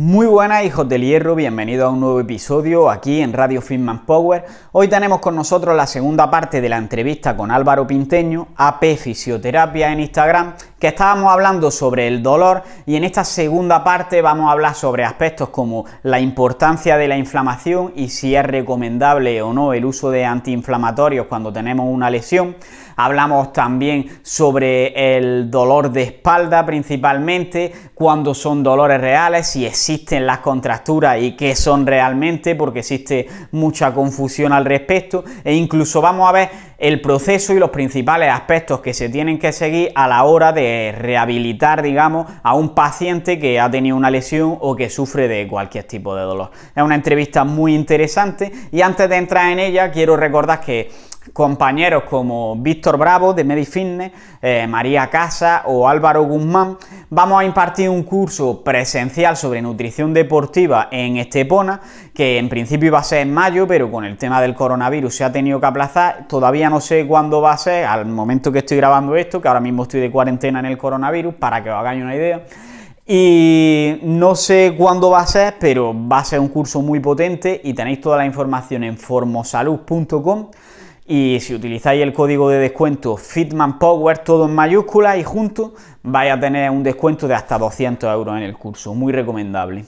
Muy buenas, hijos del hierro, bienvenidos a un nuevo episodio aquí en Radio Fitman Power. Hoy tenemos con nosotros la segunda parte de la entrevista con Álvaro Pinteño, AP Fisioterapia en Instagram, que estábamos hablando sobre el dolor, y en esta segunda parte vamos a hablar sobre aspectos como la importancia de la inflamación y si es recomendable o no el uso de antiinflamatorios cuando tenemos una lesión. Hablamos también sobre el dolor de espalda principalmente, cuándo son dolores reales, si existen las contracturas y qué son realmente, porque existe mucha confusión al respecto, e incluso vamos a ver el proceso y los principales aspectos que se tienen que seguir a la hora de rehabilitar, digamos, a un paciente que ha tenido una lesión o que sufre de cualquier tipo de dolor. Es una entrevista muy interesante, y antes de entrar en ella quiero recordar que compañeros como Víctor Bravo de MediFitness, María Casa o Álvaro Guzmán, vamos a impartir un curso presencial sobre nutrición deportiva en Estepona, que en principio iba a ser en mayo, pero con el tema del coronavirus se ha tenido que aplazar. Todavía no sé cuándo va a ser, al momento que estoy grabando esto, que ahora mismo estoy de cuarentena en el coronavirus, para que os hagáis una idea. Y no sé cuándo va a ser, pero va a ser un curso muy potente, y tenéis toda la información en formosalud.com. Y si utilizáis el código de descuento Fitman Power, todo en mayúsculas y juntos, vais a tener un descuento de hasta 200 € en el curso, muy recomendable.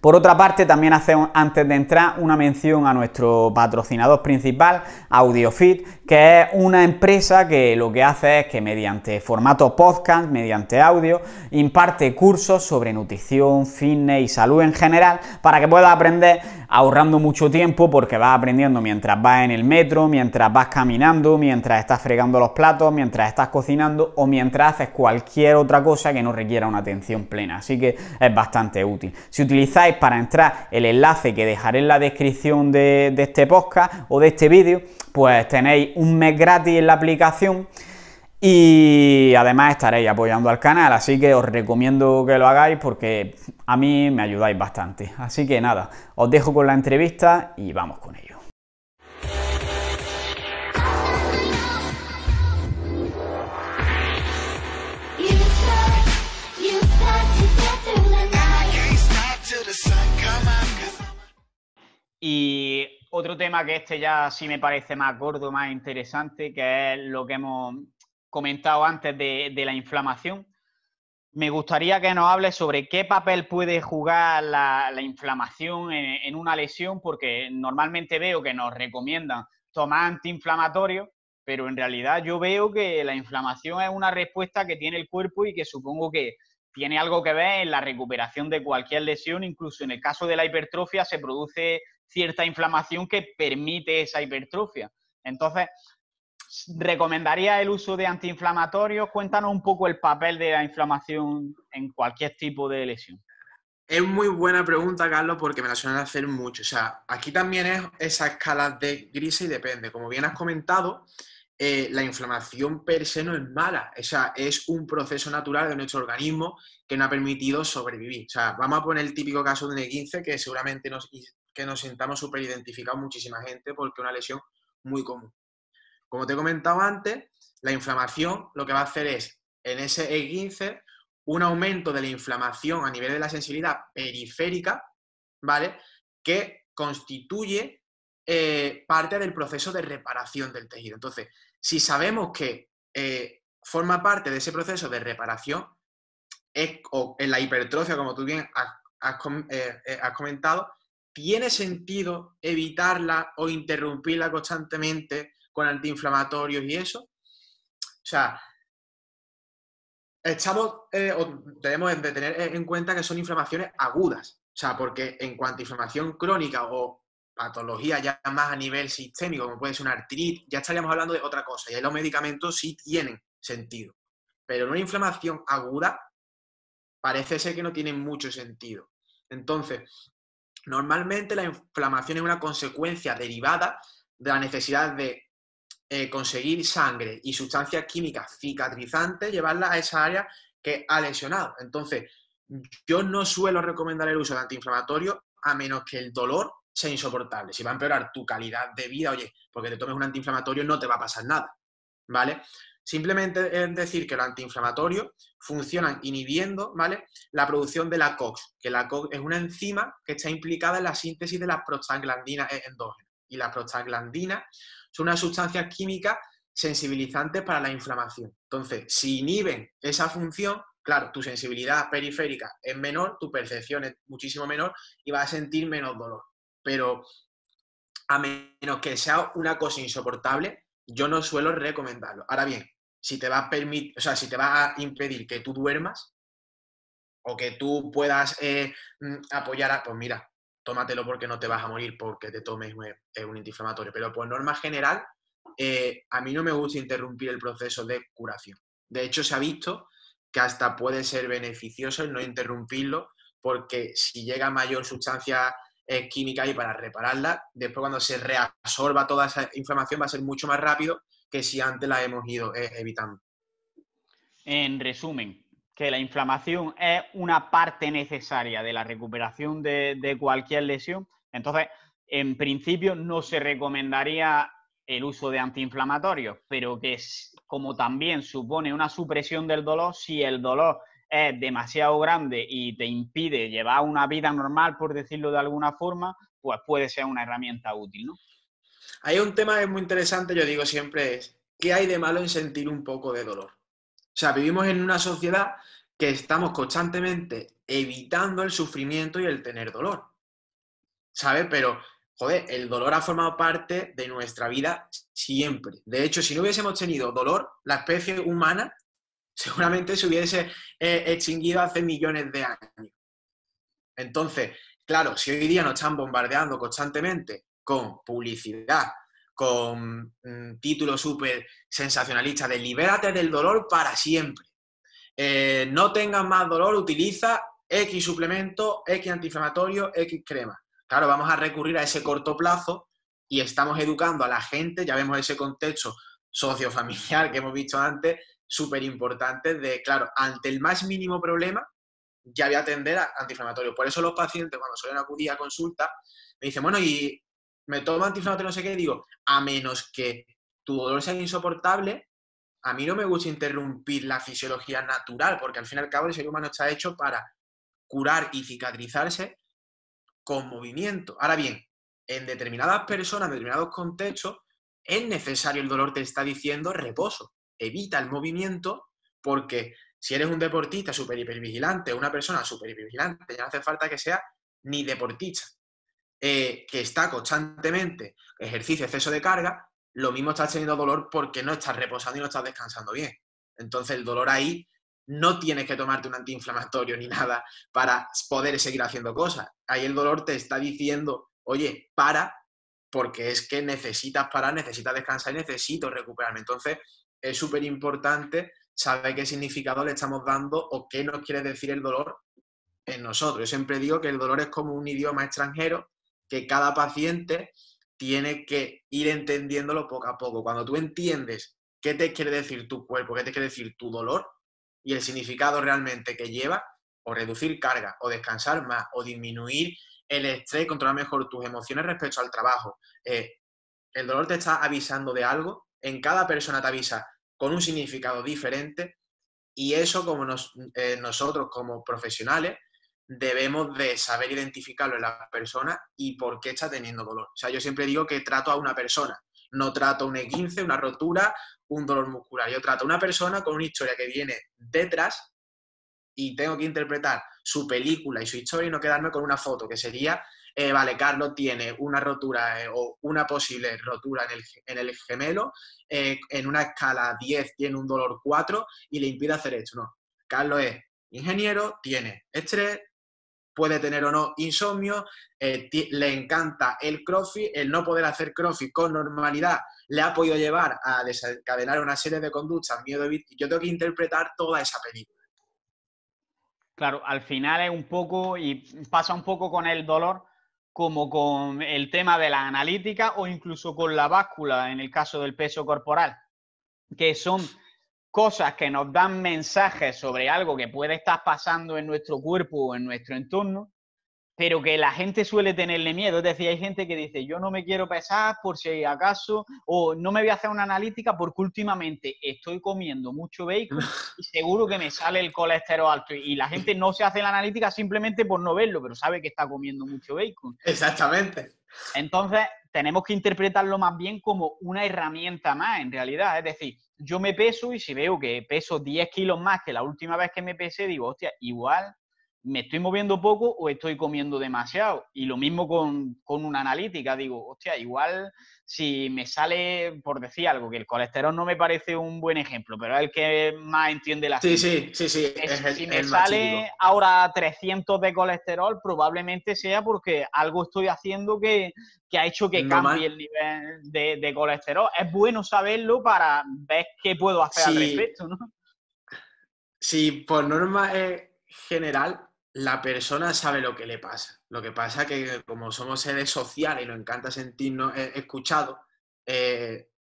Por otra parte, también hacemos, antes de entrar, una mención a nuestro patrocinador principal, AudioFit, que es una empresa que lo que hace es que mediante formato podcast, mediante audio, imparte cursos sobre nutrición, fitness y salud en general, para que puedas aprender ahorrando mucho tiempo, porque vas aprendiendo mientras vas en el metro, mientras vas caminando, mientras estás fregando los platos, mientras estás cocinando o mientras haces cualquier otra cosa que no requiera una atención plena. Así que es bastante útil. Si utilizáis para entrar el enlace que dejaré en la descripción de este podcast o de este vídeo, pues tenéis un mes gratis en la aplicación, y además estaréis apoyando al canal, así que os recomiendo que lo hagáis porque a mí me ayudáis bastante. Así que nada, os dejo con la entrevista y vamos con ello. Y otro tema que ya sí me parece más gordo, más interesante, que es lo que hemos comentado antes de la inflamación. Me gustaría que nos hables sobre qué papel puede jugar la inflamación en una lesión, porque normalmente veo que nos recomiendan tomar antiinflamatorios, pero en realidad yo veo que la inflamación es una respuesta que tiene el cuerpo y que supongo que tiene algo que ver en la recuperación de cualquier lesión. Incluso en el caso de la hipertrofia se produce cierta inflamación que permite esa hipertrofia. Entonces, ¿recomendaría el uso de antiinflamatorios? Cuéntanos un poco el papel de la inflamación en cualquier tipo de lesión. Es muy buena pregunta, Carlos, porque me la suelen hacer mucho. O sea, aquí también es esa escala de grises y depende. Como bien has comentado, la inflamación per se no es mala, o sea, es un proceso natural de nuestro organismo que nos ha permitido sobrevivir. O sea, vamos a poner el típico caso de un E15, que seguramente nos sentamos súper identificados muchísima gente, porque es una lesión muy común. Como te he comentado antes, la inflamación lo que va a hacer es, en ese E15, un aumento de la inflamación a nivel de la sensibilidad periférica, ¿vale?, que constituye parte del proceso de reparación del tejido. Entonces, si sabemos que forma parte de ese proceso de reparación, o en la hipertrofia, como tú bien has comentado, tiene sentido evitarla o interrumpirla constantemente con antiinflamatorios y eso. O sea, debemos de tener en cuenta que son inflamaciones agudas. O sea, porque en cuanto a inflamación crónica o patología ya más a nivel sistémico, como puede ser una artritis, ya estaríamos hablando de otra cosa, y ahí los medicamentos sí tienen sentido. Pero en una inflamación aguda parece ser que no tienen mucho sentido. Entonces, normalmente la inflamación es una consecuencia derivada de la necesidad de conseguir sangre y sustancias químicas cicatrizantes, llevarlas a esa área que ha lesionado. Entonces, yo no suelo recomendar el uso de antiinflamatorios a menos que el dolor sea insoportable. Si va a empeorar tu calidad de vida, oye, porque te tomes un antiinflamatorio no te va a pasar nada, ¿vale? Simplemente es decir que los antiinflamatorios funcionan inhibiendo, ¿vale?, la producción de la COX, que la COX es una enzima que está implicada en la síntesis de las prostaglandinas endógenas. Y las prostaglandinas son unas sustancias químicas sensibilizantes para la inflamación. Entonces, si inhiben esa función, claro, tu sensibilidad periférica es menor, tu percepción es muchísimo menor y vas a sentir menos dolor. Pero a menos que sea una cosa insoportable, yo no suelo recomendarlo. Ahora bien, si te va a permitir, o sea, si te va a impedir que tú duermas o que tú puedas apoyar a, pues mira, tómatelo porque no te vas a morir porque te tomes un antiinflamatorio. Pero por norma general, a mí no me gusta interrumpir el proceso de curación. De hecho, se ha visto que hasta puede ser beneficioso el no interrumpirlo, porque si llega mayor sustancia química y para repararla, después cuando se reabsorba toda esa inflamación va a ser mucho más rápido que si antes la hemos ido evitando. En resumen, que la inflamación es una parte necesaria de la recuperación de cualquier lesión. Entonces, en principio no se recomendaría el uso de antiinflamatorios, pero que como también supone una supresión del dolor, si el dolor es demasiado grande y te impide llevar una vida normal, por decirlo de alguna forma, pues puede ser una herramienta útil, ¿no? Hay un tema que es muy interesante, yo digo siempre, es ¿qué hay de malo en sentir un poco de dolor? O sea, vivimos en una sociedad que estamos constantemente evitando el sufrimiento y el tener dolor, ¿sabes? Pero joder, el dolor ha formado parte de nuestra vida siempre. De hecho, si no hubiésemos tenido dolor, la especie humana seguramente se hubiese extinguido hace millones de años. Entonces, claro, si hoy día nos están bombardeando constantemente con publicidad, con títulos súper sensacionalistas de libérate del dolor para siempre, no tengas más dolor, utiliza X suplemento, X antiinflamatorio, X crema. Claro, vamos a recurrir a ese corto plazo y estamos educando a la gente, ya vemos ese contexto sociofamiliar que hemos visto antes, súper importante de, claro, ante el más mínimo problema, ya voy a atender a antiinflamatorios. Por eso los pacientes, cuando suelen acudir a consulta, me dicen, bueno, y me tomo antiinflamatorio, no sé qué, y digo, a menos que tu dolor sea insoportable, a mí no me gusta interrumpir la fisiología natural, porque al fin y al cabo el ser humano está hecho para curar y cicatrizarse con movimiento. Ahora bien, en determinadas personas, en determinados contextos, es necesario, el dolor te está diciendo reposo, evita el movimiento, porque si eres un deportista súper hipervigilante o una persona súper hipervigilante, ya no hace falta que sea ni deportista, que está constantemente ejercicio, exceso de carga, lo mismo estás teniendo dolor porque no estás reposando y no estás descansando bien. Entonces el dolor ahí no tienes que tomarte un antiinflamatorio ni nada para poder seguir haciendo cosas. Ahí el dolor te está diciendo, oye, para, porque es que necesitas parar, necesitas descansar y necesito recuperarme. Entonces es súper importante saber qué significado le estamos dando o qué nos quiere decir el dolor en nosotros. Yo siempre digo que el dolor es como un idioma extranjero que cada paciente tiene que ir entendiéndolo poco a poco. Cuando tú entiendes qué te quiere decir tu cuerpo, qué te quiere decir tu dolor, y el significado realmente que lleva, o reducir carga, o descansar más, o disminuir el estrés, controlar mejor tus emociones respecto al trabajo. El dolor te está avisando de algo, en cada persona te avisa con un significado diferente, y eso como nosotros como profesionales debemos de saber identificarlo en la persona y por qué está teniendo dolor. O sea, yo siempre digo que trato a una persona, no trato un esguince, una rotura, un dolor muscular. Yo trato a una persona con una historia que viene detrás y tengo que interpretar su película y su historia y no quedarme con una foto, que sería, vale, Carlos tiene una rotura o una posible rotura en el gemelo, en una escala 10 tiene un dolor 4 y le impide hacer esto. No, Carlos es ingeniero, tiene estrés, puede tener o no insomnio, le encanta el crossfit, el no poder hacer crossfit con normalidad le ha podido llevar a desencadenar una serie de conductas, miedo, y yo tengo que interpretar toda esa película. Claro, al final es un poco, y pasa un poco con el dolor, como con el tema de la analítica o incluso con la báscula, en el caso del peso corporal, que son cosas que nos dan mensajes sobre algo que puede estar pasando en nuestro cuerpo o en nuestro entorno, pero que la gente suele tenerle miedo. Es decir, hay gente que dice, yo no me quiero pesar por si acaso, o no me voy a hacer una analítica porque últimamente estoy comiendo mucho bacon y seguro que me sale el colesterol alto. Y la gente no se hace la analítica simplemente por no verlo, pero sabe que está comiendo mucho bacon. Exactamente. Entonces, tenemos que interpretarlo más bien como una herramienta más, en realidad. Es decir, yo me peso y si veo que peso 10 kilos más que la última vez que me pesé, digo, hostia, igual me estoy moviendo poco o estoy comiendo demasiado. Y lo mismo con una analítica. Digo, hostia, igual si me sale, por decir algo, que el colesterol no me parece un buen ejemplo, pero es el que más entiende la gente. Sí. Si me sale ahora 300 de colesterol, probablemente sea porque algo estoy haciendo que ha hecho que cambie el nivel de colesterol. Es bueno saberlo para ver qué puedo hacer al respecto, ¿no? Sí, por norma general, la persona sabe lo que le pasa. Lo que pasa es que como somos seres sociales y nos encanta sentirnos escuchados,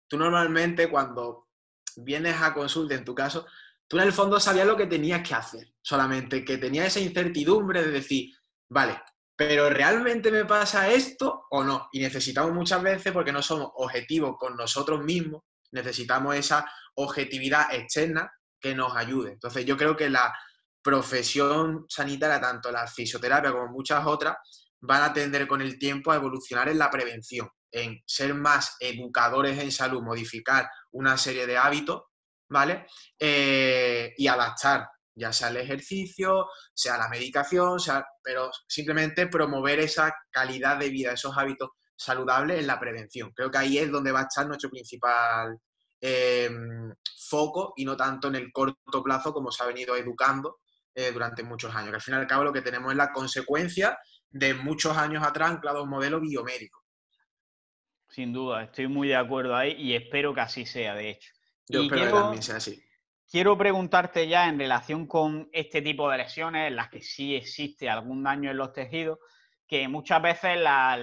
tú normalmente cuando vienes a consulta, en tu caso, tú en el fondo sabías lo que tenías que hacer, solamente que tenías esa incertidumbre de decir, vale, pero ¿realmente me pasa esto o no? Y necesitamos muchas veces, porque no somos objetivos con nosotros mismos, necesitamos esa objetividad externa que nos ayude. Entonces yo creo que la profesión sanitaria, tanto la fisioterapia como muchas otras, van a tender con el tiempo a evolucionar en la prevención, en ser más educadores en salud, modificar una serie de hábitos, ¿vale? Y adaptar, ya sea el ejercicio, sea la medicación, pero simplemente promover esa calidad de vida, esos hábitos saludables en la prevención. Creo que ahí es donde va a estar nuestro principal foco, y no tanto en el corto plazo como se ha venido educando durante muchos años, que al fin y al cabo lo que tenemos es la consecuencia de muchos años atrás anclado a un modelo biomédico. Sin duda, estoy muy de acuerdo ahí y espero que así sea, de hecho. Yo espero que también sea así. Quiero preguntarte ya en relación con este tipo de lesiones en las que sí existe algún daño en los tejidos, que muchas veces la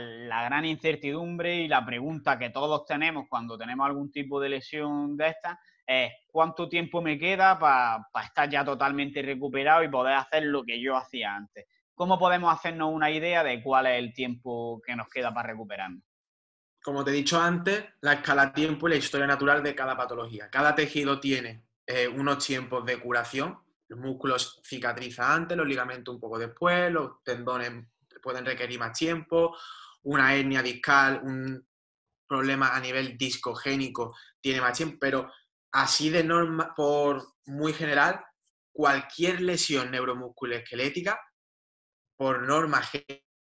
gran incertidumbre y la pregunta que todos tenemos cuando tenemos algún tipo de lesión de estas es ¿cuánto tiempo me queda para estar ya totalmente recuperado y poder hacer lo que yo hacía antes? ¿Cómo podemos hacernos una idea de cuál es el tiempo que nos queda para recuperarnos? Como te he dicho antes, la escala tiempo y la historia natural de cada patología. Cada tejido tiene unos tiempos de curación. Los músculos cicatrizan antes, los ligamentos un poco después, los tendones pueden requerir más tiempo. Una hernia discal, un problema a nivel discogénico tiene más tiempo, pero así de norma, por muy general, cualquier lesión neuromusculoesquelética, por norma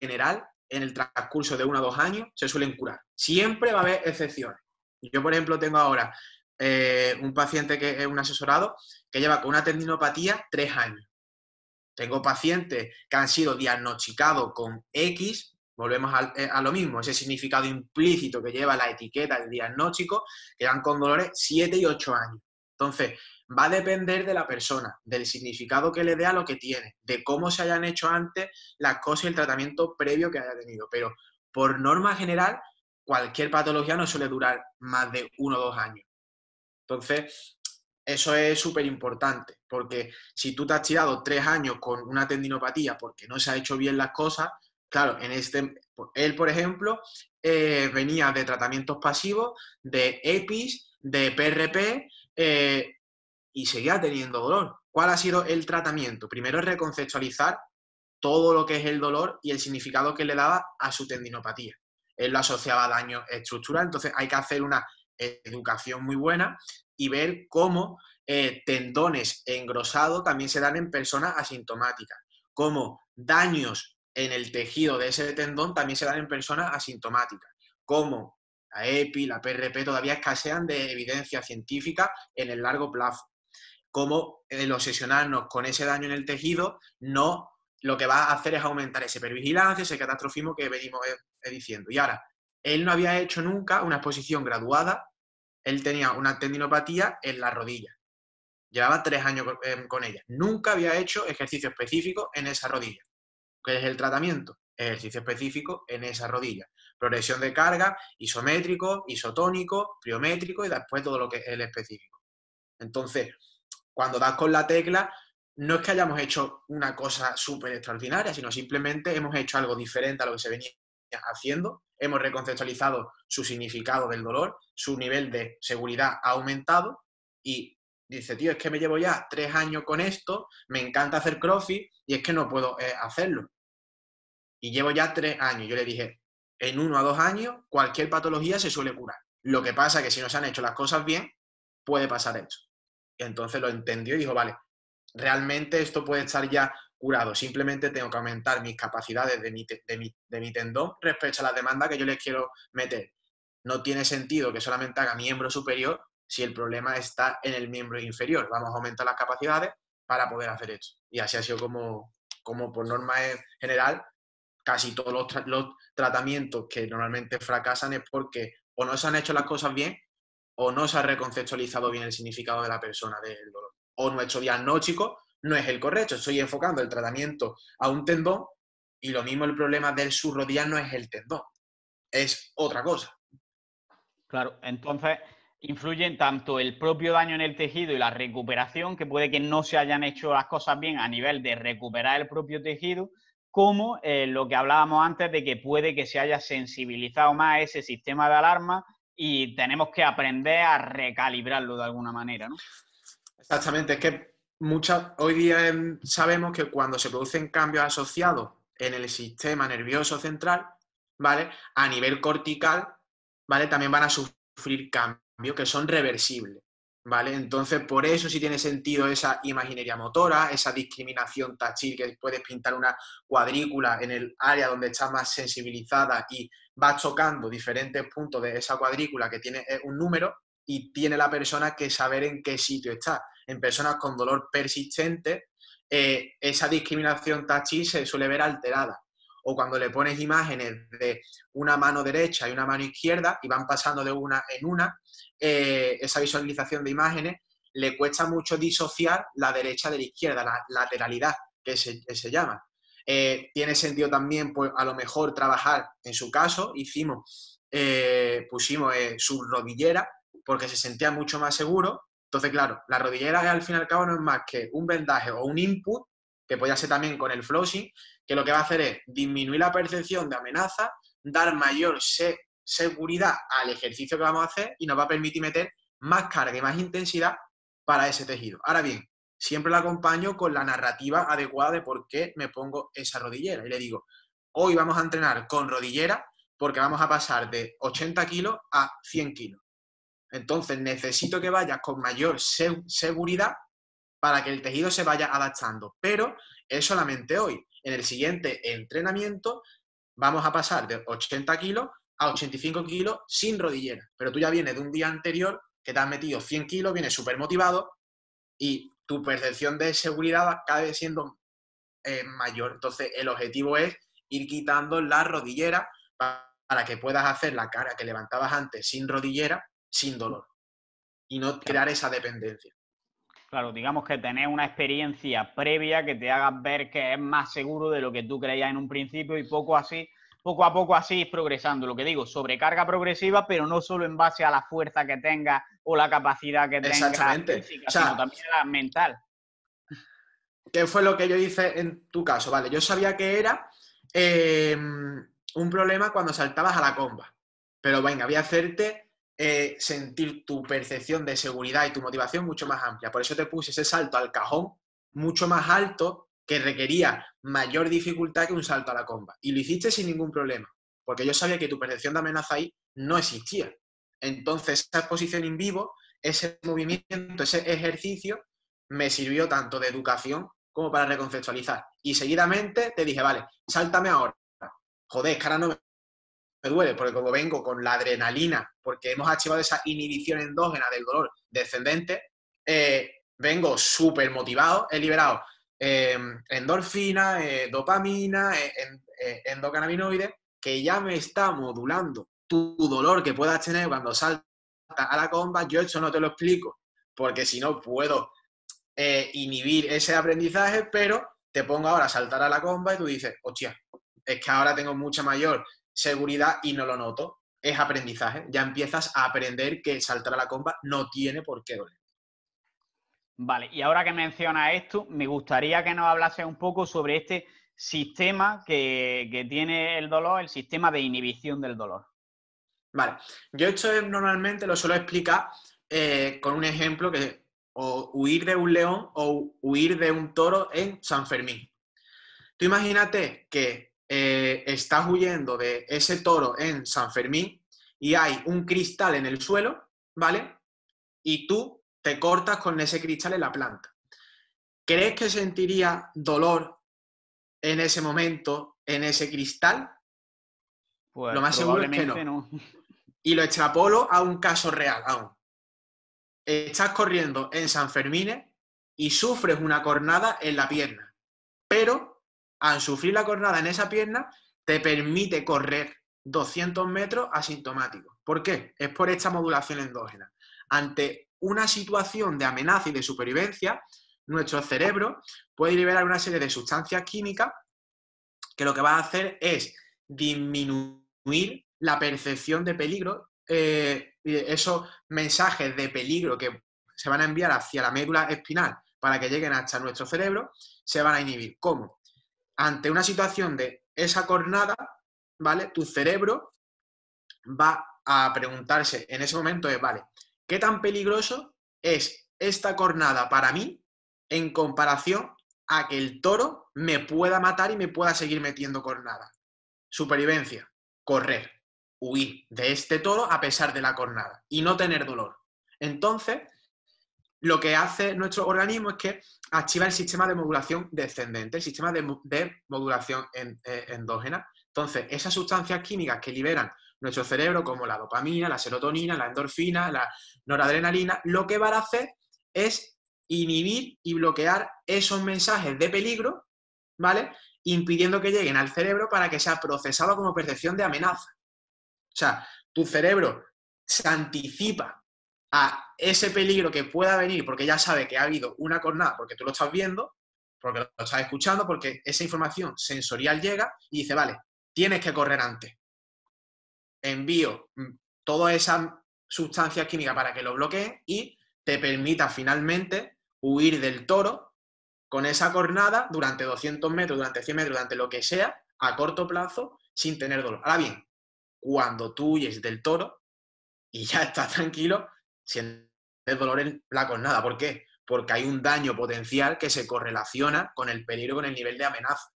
general, en el transcurso de 1 o 2 años se suelen curar. Siempre va a haber excepciones. Yo, por ejemplo, tengo ahora un paciente que es un asesorado que lleva con una tendinopatía 3 años. Tengo pacientes que han sido diagnosticados con X. Volvemos a lo mismo, ese significado implícito que lleva la etiqueta, el diagnóstico, que van con dolores 7 y 8 años. Entonces, va a depender de la persona, del significado que le dé a lo que tiene, de cómo se hayan hecho antes las cosas y el tratamiento previo que haya tenido. Pero, por norma general, cualquier patología no suele durar más de 1 o 2 años. Entonces, eso es súper importante, porque si tú te has tirado 3 años con una tendinopatía porque no se han hecho bien las cosas. Claro, él, por ejemplo, venía de tratamientos pasivos, de EPIs, de PRP, y seguía teniendo dolor. ¿Cuál ha sido el tratamiento? Primero es reconceptualizar todo lo que es el dolor y el significado que le daba a su tendinopatía. Él lo asociaba a daño estructural, entonces hay que hacer una educación muy buena y ver cómo tendones engrosados también se dan en personas asintomáticas, cómo daños en el tejido de ese tendón también se dan en personas asintomáticas, como la EPI, la PRP todavía escasean de evidencia científica en el largo plazo. Como el obsesionarnos con ese daño en el tejido, no, lo que va a hacer es aumentar esa hipervigilancia, ese catastrofismo que venimos diciendo. Y ahora, él no había hecho nunca una exposición graduada, él tenía una tendinopatía en la rodilla, llevaba 3 años con ella, nunca había hecho ejercicio específico en esa rodilla. ¿Qué es el tratamiento? Ejercicio específico en esa rodilla. Progresión de carga, isométrico, isotónico, pliométrico y después todo lo que es el específico. Entonces, cuando das con la tecla, no es que hayamos hecho una cosa súper extraordinaria, sino simplemente hemos hecho algo diferente a lo que se venía haciendo, hemos reconceptualizado su significado del dolor, su nivel de seguridad ha aumentado y dice, tío, es que me llevo ya 3 años con esto, me encanta hacer crossfit y es que no puedo hacerlo. Y llevo ya 3 años. Yo le dije, en 1 a 2 años cualquier patología se suele curar. Lo que pasa es que si no se han hecho las cosas bien, puede pasar esto. Y entonces lo entendió y dijo, vale, realmente esto puede estar ya curado, simplemente tengo que aumentar mis capacidades de mi tendón respecto a la demanda que yo les quiero meter. No tiene sentido que solamente haga miembro superior si el problema está en el miembro inferior. Vamos a aumentar las capacidades para poder hacer esto. Y así ha sido como por norma general, casi todos los tratamientos que normalmente fracasan es porque o no se han hecho las cosas bien o no se ha reconceptualizado bien el significado de la persona del dolor. O nuestro diagnóstico no es el correcto. Estoy enfocando el tratamiento a un tendón y lo mismo el problema del surrodial no es el tendón, es otra cosa. Claro, entonces influyen tanto el propio daño en el tejido y la recuperación, que puede que no se hayan hecho las cosas bien a nivel de recuperar el propio tejido, como lo que hablábamos antes de que puede que se haya sensibilizado más ese sistema de alarma y tenemos que aprender a recalibrarlo de alguna manera, ¿no? Exactamente, es que hoy día sabemos que cuando se producen cambios asociados en el sistema nervioso central, ¿vale? A nivel cortical, ¿vale? También van a sufrir cambios que son reversibles, ¿vale? Entonces, por eso sí tiene sentido esa imaginería motora, esa discriminación táctil, que puedes pintar una cuadrícula en el área donde está más sensibilizada y vas tocando diferentes puntos de esa cuadrícula que tiene un número y tiene la persona que saber en qué sitio está. En personas con dolor persistente, esa discriminación táctil se suele ver alterada. O cuando le pones imágenes de una mano derecha y una mano izquierda y van pasando de una en una, esa visualización de imágenes le cuesta mucho disociar la derecha de la izquierda, la lateralidad que se llama. Tiene sentido también, pues a lo mejor, trabajar, en su caso, pusimos su rodillera porque se sentía mucho más seguro. Entonces, claro, la rodillera al fin y al cabo no es más que un vendaje o un input, que podía ser también con el flossing, que lo que va a hacer es disminuir la percepción de amenaza, dar mayor seguridad al ejercicio que vamos a hacer y nos va a permitir meter más carga y más intensidad para ese tejido. Ahora bien, siempre lo acompaño con la narrativa adecuada de por qué me pongo esa rodillera. Y le digo, hoy vamos a entrenar con rodillera porque vamos a pasar de 80 kilos a 100 kilos. Entonces necesito que vayas con mayor seguridad para que el tejido se vaya adaptando. Pero es solamente hoy. En el siguiente entrenamiento vamos a pasar de 80 kilos a 85 kilos sin rodillera. Pero tú ya vienes de un día anterior que te has metido 100 kilos, vienes súper motivado y tu percepción de seguridad acaba siendo mayor. Entonces el objetivo es ir quitando la rodillera para que puedas hacer la carga que levantabas antes sin rodillera, sin dolor, y no crear esa dependencia. Claro, digamos que tener una experiencia previa que te haga ver que es más seguro de lo que tú creías en un principio y poco a poco así ir progresando. Lo que digo, sobrecarga progresiva, pero no solo en base a la fuerza que tengas o la capacidad que tengas física, o sea, sino también la mental. ¿Qué fue lo que yo hice en tu caso? Vale, yo sabía que era un problema cuando saltabas a la comba, pero venga, voy a hacerte sentir tu percepción de seguridad y tu motivación mucho más amplia. Por eso te puse ese salto al cajón mucho más alto, que requería mayor dificultad que un salto a la comba. Y lo hiciste sin ningún problema, porque yo sabía que tu percepción de amenaza ahí no existía. Entonces, esa exposición en vivo, ese movimiento, ese ejercicio, me sirvió tanto de educación como para reconceptualizar. Y seguidamente te dije, vale, sáltame ahora. Joder, es que ahora no me duele, porque como vengo con la adrenalina, porque hemos activado esa inhibición endógena del dolor descendente, vengo súper motivado, he liberado endorfina, dopamina, endocannabinoides, que ya me está modulando tu dolor que puedas tener cuando saltas a la comba. Yo esto no te lo explico, porque si no puedo inhibir ese aprendizaje, pero te pongo ahora a saltar a la comba y tú dices, hostia, es que ahora tengo mucha mayor seguridad y no lo noto. Es aprendizaje. Ya empiezas a aprender que saltar a la comba no tiene por qué doler. Vale, y ahora que mencionas esto, me gustaría que nos hablase un poco sobre este sistema que tiene el dolor, el sistema de inhibición del dolor. Vale, yo esto normalmente lo suelo explicar con un ejemplo que o huir de un león o huir de un toro en San Fermín. Tú imagínate que estás huyendo de ese toro en San Fermín y hay un cristal en el suelo, ¿vale? Y tú te cortas con ese cristal en la planta. ¿Crees que sentirías dolor en ese momento, en ese cristal? Pues lo más seguro es que no. Y lo extrapolo a un caso real aún. Estás corriendo en San Fermín y sufres una cornada en la pierna. Pero al sufrir la cornada en esa pierna te permite correr 200 metros asintomático. ¿Por qué? Es por esta modulación endógena. Ante una situación de amenaza y de supervivencia, nuestro cerebro puede liberar una serie de sustancias químicas que lo que va a hacer es disminuir la percepción de peligro, esos mensajes de peligro que se van a enviar hacia la médula espinal para que lleguen hasta nuestro cerebro, se van a inhibir. ¿Cómo? Ante una situación de esa cornada, ¿vale? Tu cerebro va a preguntarse en ese momento, vale, ¿qué tan peligroso es esta cornada para mí en comparación a que el toro me pueda matar y me pueda seguir metiendo cornada? Supervivencia, correr, huir de este toro a pesar de la cornada y no tener dolor. Entonces, lo que hace nuestro organismo es que activa el sistema de modulación descendente, el sistema de modulación endógena. Entonces, esas sustancias químicas que liberan nuestro cerebro, como la dopamina, la serotonina, la endorfina, la noradrenalina, lo que van a hacer es inhibir y bloquear esos mensajes de peligro, ¿vale? Impidiendo que lleguen al cerebro para que sea procesado como percepción de amenaza. O sea, tu cerebro se anticipa a ese peligro que pueda venir porque ya sabe que ha habido una cornada, porque tú lo estás viendo, porque lo estás escuchando, porque esa información sensorial llega y dice, vale, tienes que correr antes. Envío todas esas sustancias químicas para que lo bloqueen y te permita finalmente huir del toro con esa cornada durante 200 metros, durante 100 metros, durante lo que sea, a corto plazo, sin tener dolor. Ahora bien, cuando tú huyes del toro y ya estás tranquilo, sientes dolor en la cornada. ¿Por qué? Porque hay un daño potencial que se correlaciona con el peligro, con el nivel de amenaza.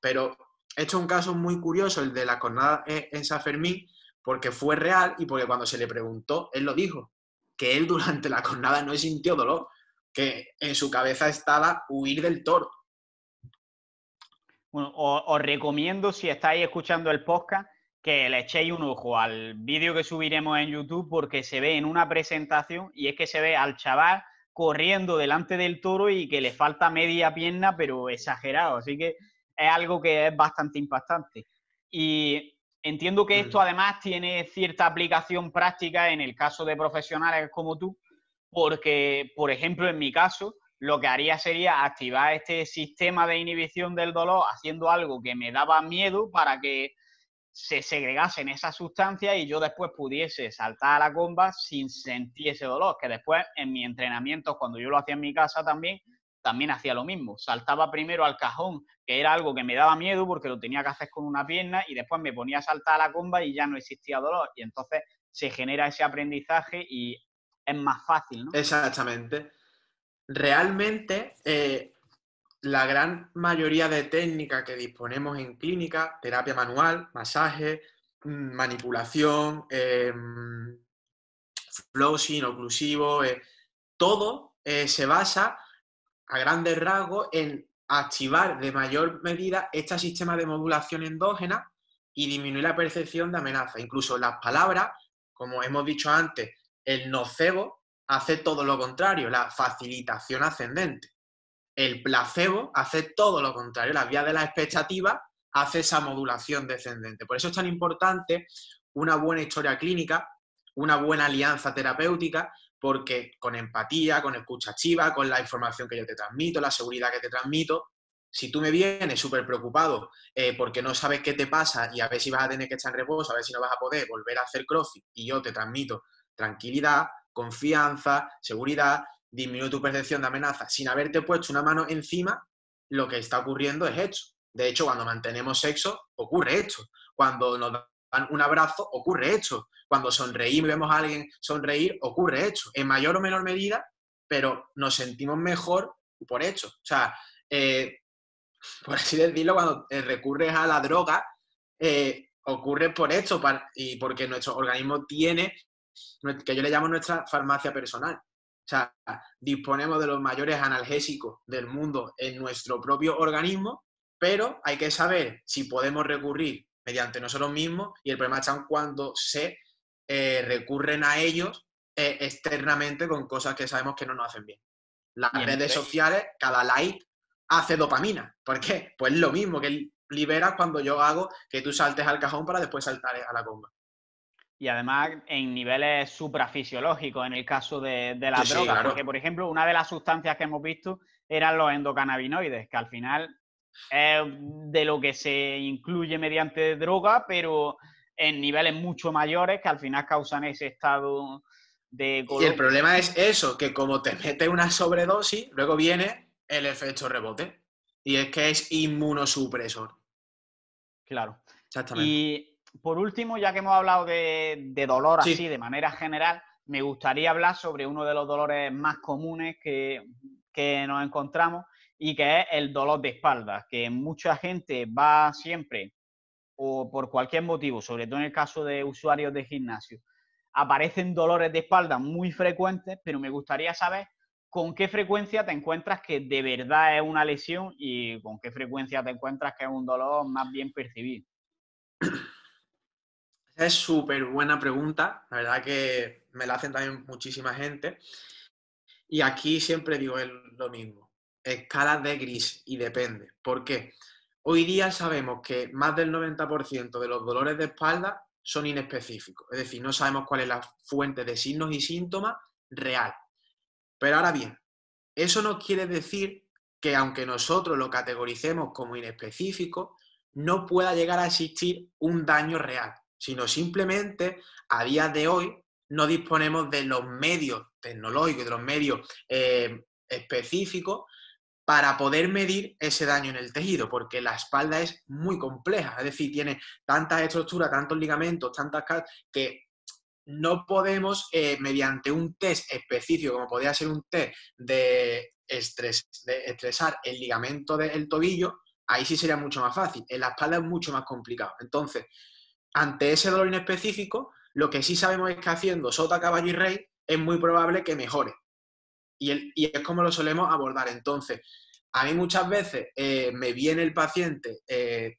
Pero esto es un caso muy curioso, el de la cornada en San Fermín, porque fue real y porque cuando se le preguntó, él lo dijo, que él durante la cornada no sintió dolor, que en su cabeza estaba huir del toro. Bueno, os recomiendo, si estáis escuchando el podcast, que le echéis un ojo al vídeo que subiremos en YouTube porque se ve en una presentación y es que se ve al chaval corriendo delante del toro y que le falta media pierna, pero exagerado. Así que es algo que es bastante impactante. Y entiendo que esto además tiene cierta aplicación práctica en el caso de profesionales como tú, porque, por ejemplo, en mi caso, lo que haría sería activar este sistema de inhibición del dolor haciendo algo que me daba miedo para que se segregasen esas sustancias y yo después pudiese saltar a la comba sin sentir ese dolor, que después en mis entrenamientos, cuando yo lo hacía en mi casa también hacía lo mismo. Saltaba primero al cajón, que era algo que me daba miedo porque lo tenía que hacer con una pierna y después me ponía a saltar a la comba y ya no existía dolor. Y entonces se genera ese aprendizaje y es más fácil, ¿no? Exactamente. Realmente, la gran mayoría de técnicas que disponemos en clínica, terapia manual, masaje, manipulación, flossing, oclusivo, todo se basa a grandes rasgos en activar de mayor medida este sistema de modulación endógena y disminuir la percepción de amenaza. Incluso las palabras, como hemos dicho antes, el nocebo hace todo lo contrario, la facilitación ascendente. El placebo hace todo lo contrario, la vía de la expectativa hace esa modulación descendente. Por eso es tan importante una buena historia clínica, una buena alianza terapéutica, porque con empatía, con escucha activa, con la información que yo te transmito, la seguridad que te transmito, si tú me vienes súper preocupado porque no sabes qué te pasa y a ver si vas a tener que estar en reposo, a ver si no vas a poder volver a hacer crossfit, y yo te transmito tranquilidad, confianza, seguridad, disminuye tu percepción de amenaza sin haberte puesto una mano encima, lo que está ocurriendo es esto. De hecho, cuando mantenemos sexo, ocurre esto. Cuando nos dan un abrazo, ocurre esto. Cuando sonreímos y vemos a alguien sonreír, ocurre esto. En mayor o menor medida, pero nos sentimos mejor por esto. O sea, por así decirlo, cuando recurres a la droga, ocurre por esto y porque nuestro organismo tiene, que yo le llamo nuestra farmacia personal. O sea, disponemos de los mayores analgésicos del mundo en nuestro propio organismo, pero hay que saber si podemos recurrir mediante nosotros mismos, y el problema está en cuando se recurren a ellos externamente con cosas que sabemos que no nos hacen bien. Las redes sociales, cada like hace dopamina. ¿Por qué? Pues lo mismo que liberas cuando yo hago que tú saltes al cajón para después saltar a la comba. Y además en niveles suprafisiológicos, en el caso de las drogas. Claro. Porque, por ejemplo, una de las sustancias que hemos visto eran los endocannabinoides, que al final es de lo que se incluye mediante droga, pero en niveles mucho mayores que al final causan ese estado de color. Y el problema es eso, que como te metes una sobredosis, luego viene el efecto rebote. Y es que es inmunosupresor. Claro. Exactamente. Y por último, ya que hemos hablado de dolor así, de manera general, me gustaría hablar sobre uno de los dolores más comunes que nos encontramos, y que es el dolor de espalda, que mucha gente va siempre, o por cualquier motivo, sobre todo en el caso de usuarios de gimnasio, aparecen dolores de espalda muy frecuentes, pero me gustaría saber con qué frecuencia te encuentras que de verdad es una lesión y con qué frecuencia te encuentras que es un dolor más bien percibido. Es súper buena pregunta, la verdad que me la hacen también muchísima gente, y aquí siempre digo lo mismo, escalas de gris y depende. ¿Por qué? Hoy día sabemos que más del 90% de los dolores de espalda son inespecíficos, es decir, no sabemos cuál es la fuente de signos y síntomas real. Pero ahora bien, eso no quiere decir que aunque nosotros lo categoricemos como inespecífico, no pueda llegar a existir un daño real, sino simplemente a día de hoy no disponemos de los medios tecnológicos, de los medios específicos para poder medir ese daño en el tejido, porque la espalda es muy compleja, es decir, tiene tantas estructuras, tantos ligamentos, tantas que no podemos mediante un test específico, como podría ser un test de estresar el ligamento del tobillo, ahí sí sería mucho más fácil. En la espalda es mucho más complicado. Entonces, ante ese dolor inespecífico, lo que sí sabemos es que haciendo sota, caballo y rey es muy probable que mejore. Y es como lo solemos abordar. Entonces, a mí muchas veces me viene el paciente,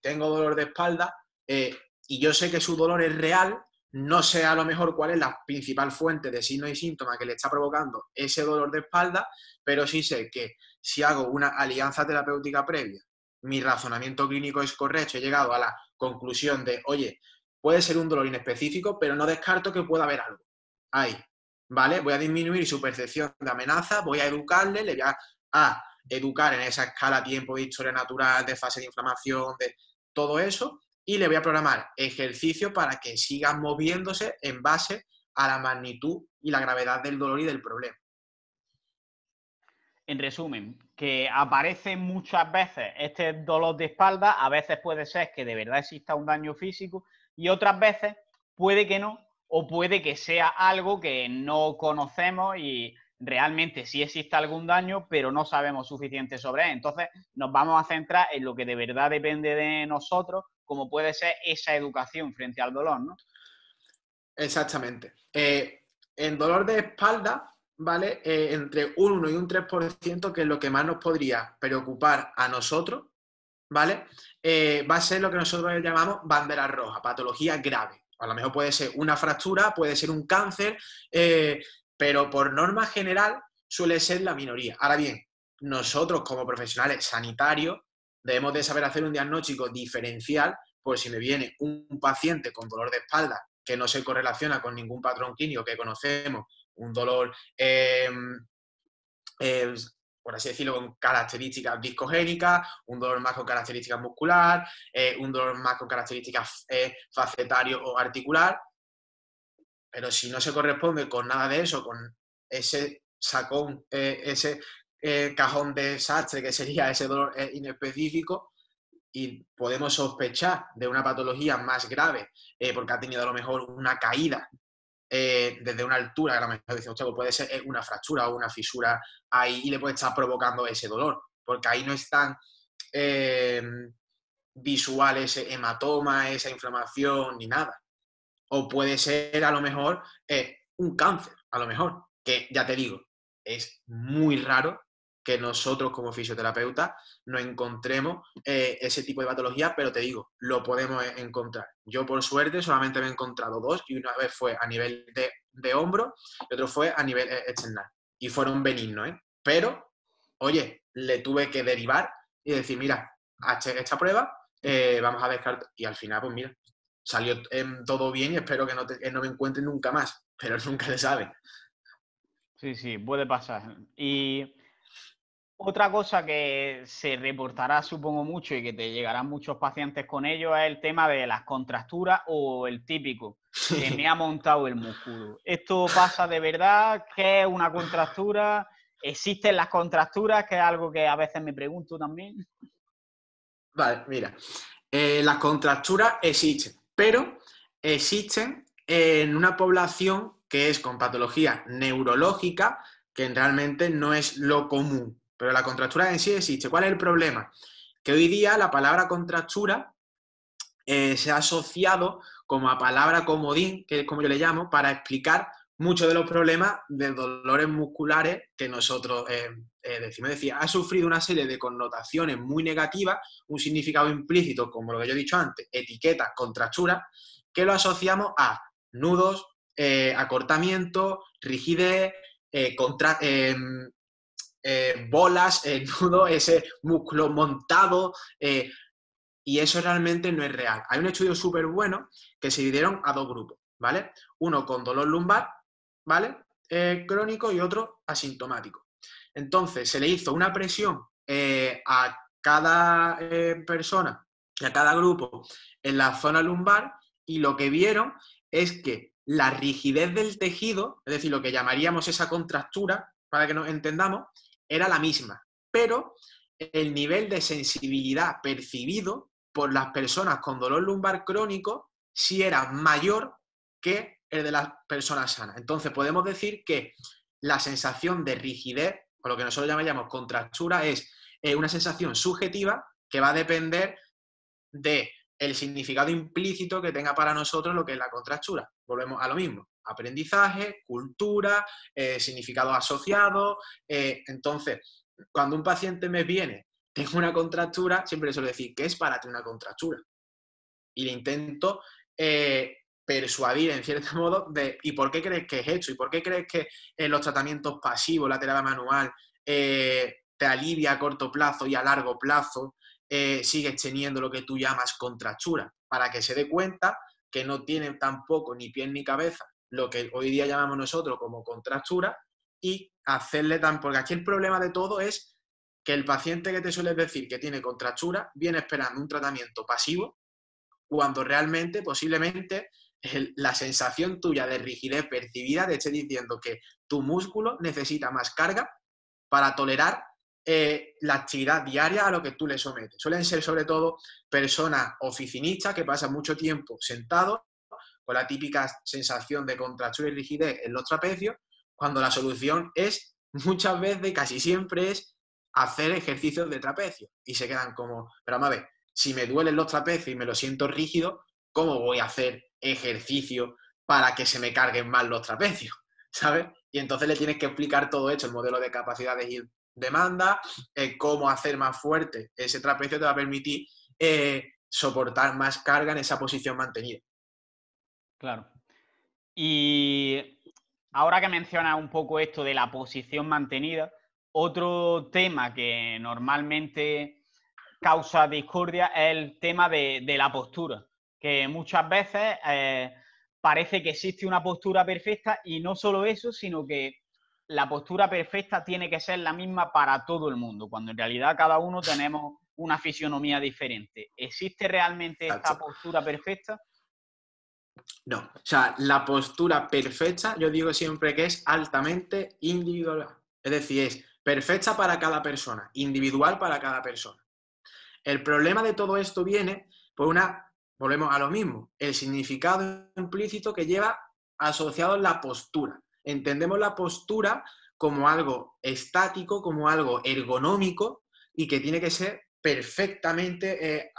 tengo dolor de espalda y yo sé que su dolor es real, no sé a lo mejor cuál es la principal fuente de signos y síntomas que le está provocando ese dolor de espalda, pero sí sé que si hago una alianza terapéutica previa, mi razonamiento clínico es correcto, he llegado a la conclusión de, oye, puede ser un dolor inespecífico, pero no descarto que pueda haber algo ahí, ¿vale? Voy a disminuir su percepción de amenaza, voy a educarle, le voy a educar en esa escala tiempo de historia natural, de fase de inflamación, de todo eso, y le voy a programar ejercicio para que siga moviéndose en base a la magnitud y la gravedad del dolor y del problema. En resumen, que aparece muchas veces este dolor de espalda, a veces puede ser que de verdad exista un daño físico, y otras veces puede que no, o puede que sea algo que no conocemos y realmente sí existe algún daño, pero no sabemos suficiente sobre él. Entonces nos vamos a centrar en lo que de verdad depende de nosotros, como puede ser esa educación frente al dolor, ¿no? Exactamente. En dolor de espalda, ¿vale? Entre un 1 y un 3%, que es lo que más nos podría preocupar a nosotros, ¿vale? Va a ser lo que nosotros llamamos bandera roja, patología grave. A lo mejor puede ser una fractura, puede ser un cáncer, pero por norma general suele ser la minoría. Ahora bien, nosotros como profesionales sanitarios debemos de saber hacer un diagnóstico diferencial por si me viene un paciente con dolor de espalda que no se correlaciona con ningún patrón clínico que conocemos, un dolor, por así decirlo, con características discogénicas, un dolor más con características muscular, un dolor más con características facetario o articular, pero si no se corresponde con nada de eso, con ese sacón, ese cajón de desastre que sería ese dolor inespecífico, y podemos sospechar de una patología más grave porque ha tenido a lo mejor una caída desde una altura que a lo mejor dice, hostia, pues puede ser una fractura o una fisura ahí y le puede estar provocando ese dolor, porque ahí no es tan visual ese hematoma, esa inflamación ni nada. O puede ser a lo mejor un cáncer, a lo mejor, que ya te digo, es muy raro que nosotros como fisioterapeutas no encontremos ese tipo de patología, pero te digo, lo podemos encontrar. Yo, por suerte, solamente me he encontrado dos, y una vez fue a nivel de hombro y otro fue a nivel external. Y fueron benignos, ¿eh? Pero, oye, le tuve que derivar y decir, mira, hazte esta prueba, vamos a descartar. Y al final, pues mira, salió todo bien y espero que no me encuentre nunca más, pero nunca se sabe. Sí, sí, puede pasar. Y otra cosa que se reportará, supongo, mucho y que te llegarán muchos pacientes con ello es el tema de las contracturas o el típico, que me ha montado el músculo. ¿Esto pasa de verdad? ¿Qué es una contractura? ¿Existen las contracturas? Que es algo que a veces me pregunto también. Vale, mira. Las contracturas existen, pero existen en una población que es con patología neurológica, que realmente no es lo común. Pero la contractura en sí existe. ¿Cuál es el problema? Que hoy día la palabra contractura se ha asociado como a palabra comodín, que es como yo le llamo, para explicar muchos de los problemas de dolores musculares que nosotros decimos. Es decir, ha sufrido una serie de connotaciones muy negativas, un significado implícito, como lo que yo he dicho antes, etiquetas, contracturas, que lo asociamos a nudos, acortamientos, rigidez, bolas, nudo, ese músculo montado, y eso realmente no es real. Hay un estudio súper bueno que se dividieron a dos grupos, ¿vale? Uno con dolor lumbar, ¿vale? Crónico, y otro asintomático. Entonces, se le hizo una presión a cada persona y a cada grupo en la zona lumbar, y lo que vieron es que la rigidez del tejido, es decir, lo que llamaríamos esa contractura, para que nos entendamos, era la misma, pero el nivel de sensibilidad percibido por las personas con dolor lumbar crónico sí era mayor que el de las personas sanas. Entonces podemos decir que la sensación de rigidez, o lo que nosotros llamamos contractura, es una sensación subjetiva que va a depender de el significado implícito que tenga para nosotros lo que es la contractura. Volvemos a lo mismo, aprendizaje, cultura, significado asociado. Entonces, cuando un paciente me viene, tengo una contractura, siempre le suelo decir, ¿qué es para ti una contractura? Y le intento persuadir, en cierto modo, de ¿y por qué crees que es esto? ¿Y por qué crees que los tratamientos pasivos, la terapia manual, te alivia a corto plazo y a largo plazo? Sigues teniendo lo que tú llamas contractura, para que se dé cuenta que no tiene tampoco ni pies ni cabeza lo que hoy día llamamos nosotros como contractura, y hacerle tan... Porque aquí el problema de todo es que el paciente que te suele decir que tiene contractura viene esperando un tratamiento pasivo, cuando realmente, posiblemente, la sensación tuya de rigidez percibida te esté diciendo que tu músculo necesita más carga para tolerar la actividad diaria a lo que tú le sometes. Suelen ser sobre todo personas oficinistas que pasan mucho tiempo sentados con la típica sensación de contractura y rigidez en los trapecios, cuando la solución es muchas veces, casi siempre, es hacer ejercicios de trapecio, y se quedan como, pero vamos a ver, si me duelen los trapecios y me lo siento rígido, ¿cómo voy a hacer ejercicio para que se me carguen más los trapecios? ¿Sabes? Y entonces le tienes que explicar todo esto, el modelo de capacidades y demanda, cómo hacer más fuerte ese trapecio te va a permitir soportar más carga en esa posición mantenida. Claro. Y ahora que mencionas un poco esto de la posición mantenida, otro tema que normalmente causa discordia es el tema de la postura, que muchas veces parece que existe una postura perfecta, y no solo eso, sino que la postura perfecta tiene que ser la misma para todo el mundo, cuando en realidad cada uno tenemos una fisionomía diferente. ¿Existe realmente esta postura perfecta? No, o sea, la postura perfecta, yo digo siempre que es altamente individual. Es decir, es perfecta para cada persona, individual para cada persona. El problema de todo esto viene por una, volvemos a lo mismo, el significado implícito que lleva asociado la postura. Entendemos la postura como algo estático, como algo ergonómico y que tiene que ser perfectamente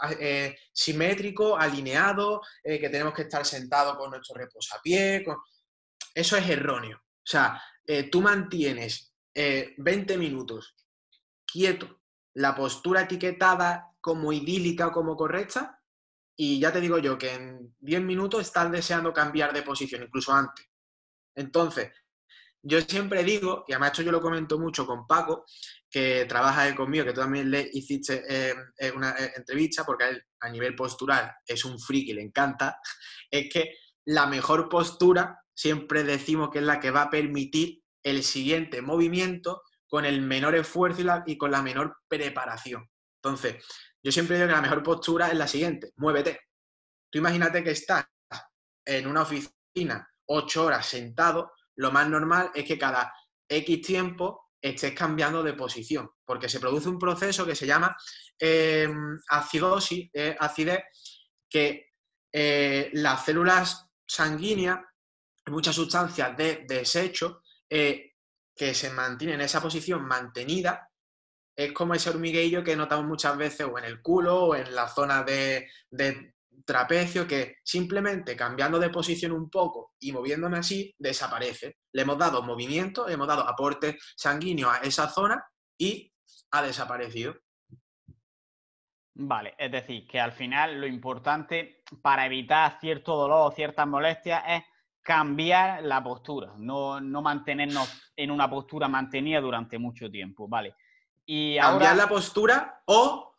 simétrico, alineado, que tenemos que estar sentados con nuestro reposapié. Eso es erróneo. O sea, tú mantienes 20 minutos quieto, la postura etiquetada como idílica o como correcta, y ya te digo yo que en 10 minutos estás deseando cambiar de posición, incluso antes. Entonces, yo siempre digo, y además esto yo lo comento mucho con Paco, que trabaja él conmigo, que tú también le hiciste una entrevista, porque a él a nivel postural es un friki, le encanta, es que la mejor postura siempre decimos que es la que va a permitir el siguiente movimiento con el menor esfuerzo y con la menor preparación. Entonces, yo siempre digo que la mejor postura es la siguiente: muévete. Tú imagínate que estás en una oficina 8 horas sentado, lo más normal es que cada X tiempo estés cambiando de posición, porque se produce un proceso que se llama acidosis, acidez, que las células sanguíneas, muchas sustancias de desecho que se mantienen en esa posición mantenida. Es como ese hormigueillo que notamos muchas veces o en el culo o en la zona de trapecio, que simplemente cambiando de posición un poco y moviéndome así, desaparece. Le hemos dado movimiento, le hemos dado aporte sanguíneo a esa zona y ha desaparecido. Vale, es decir, que al final lo importante para evitar cierto dolor o ciertas molestias es cambiar la postura, no mantenernos en una postura mantenida durante mucho tiempo, ¿vale? Y ahora... Cambiar la postura o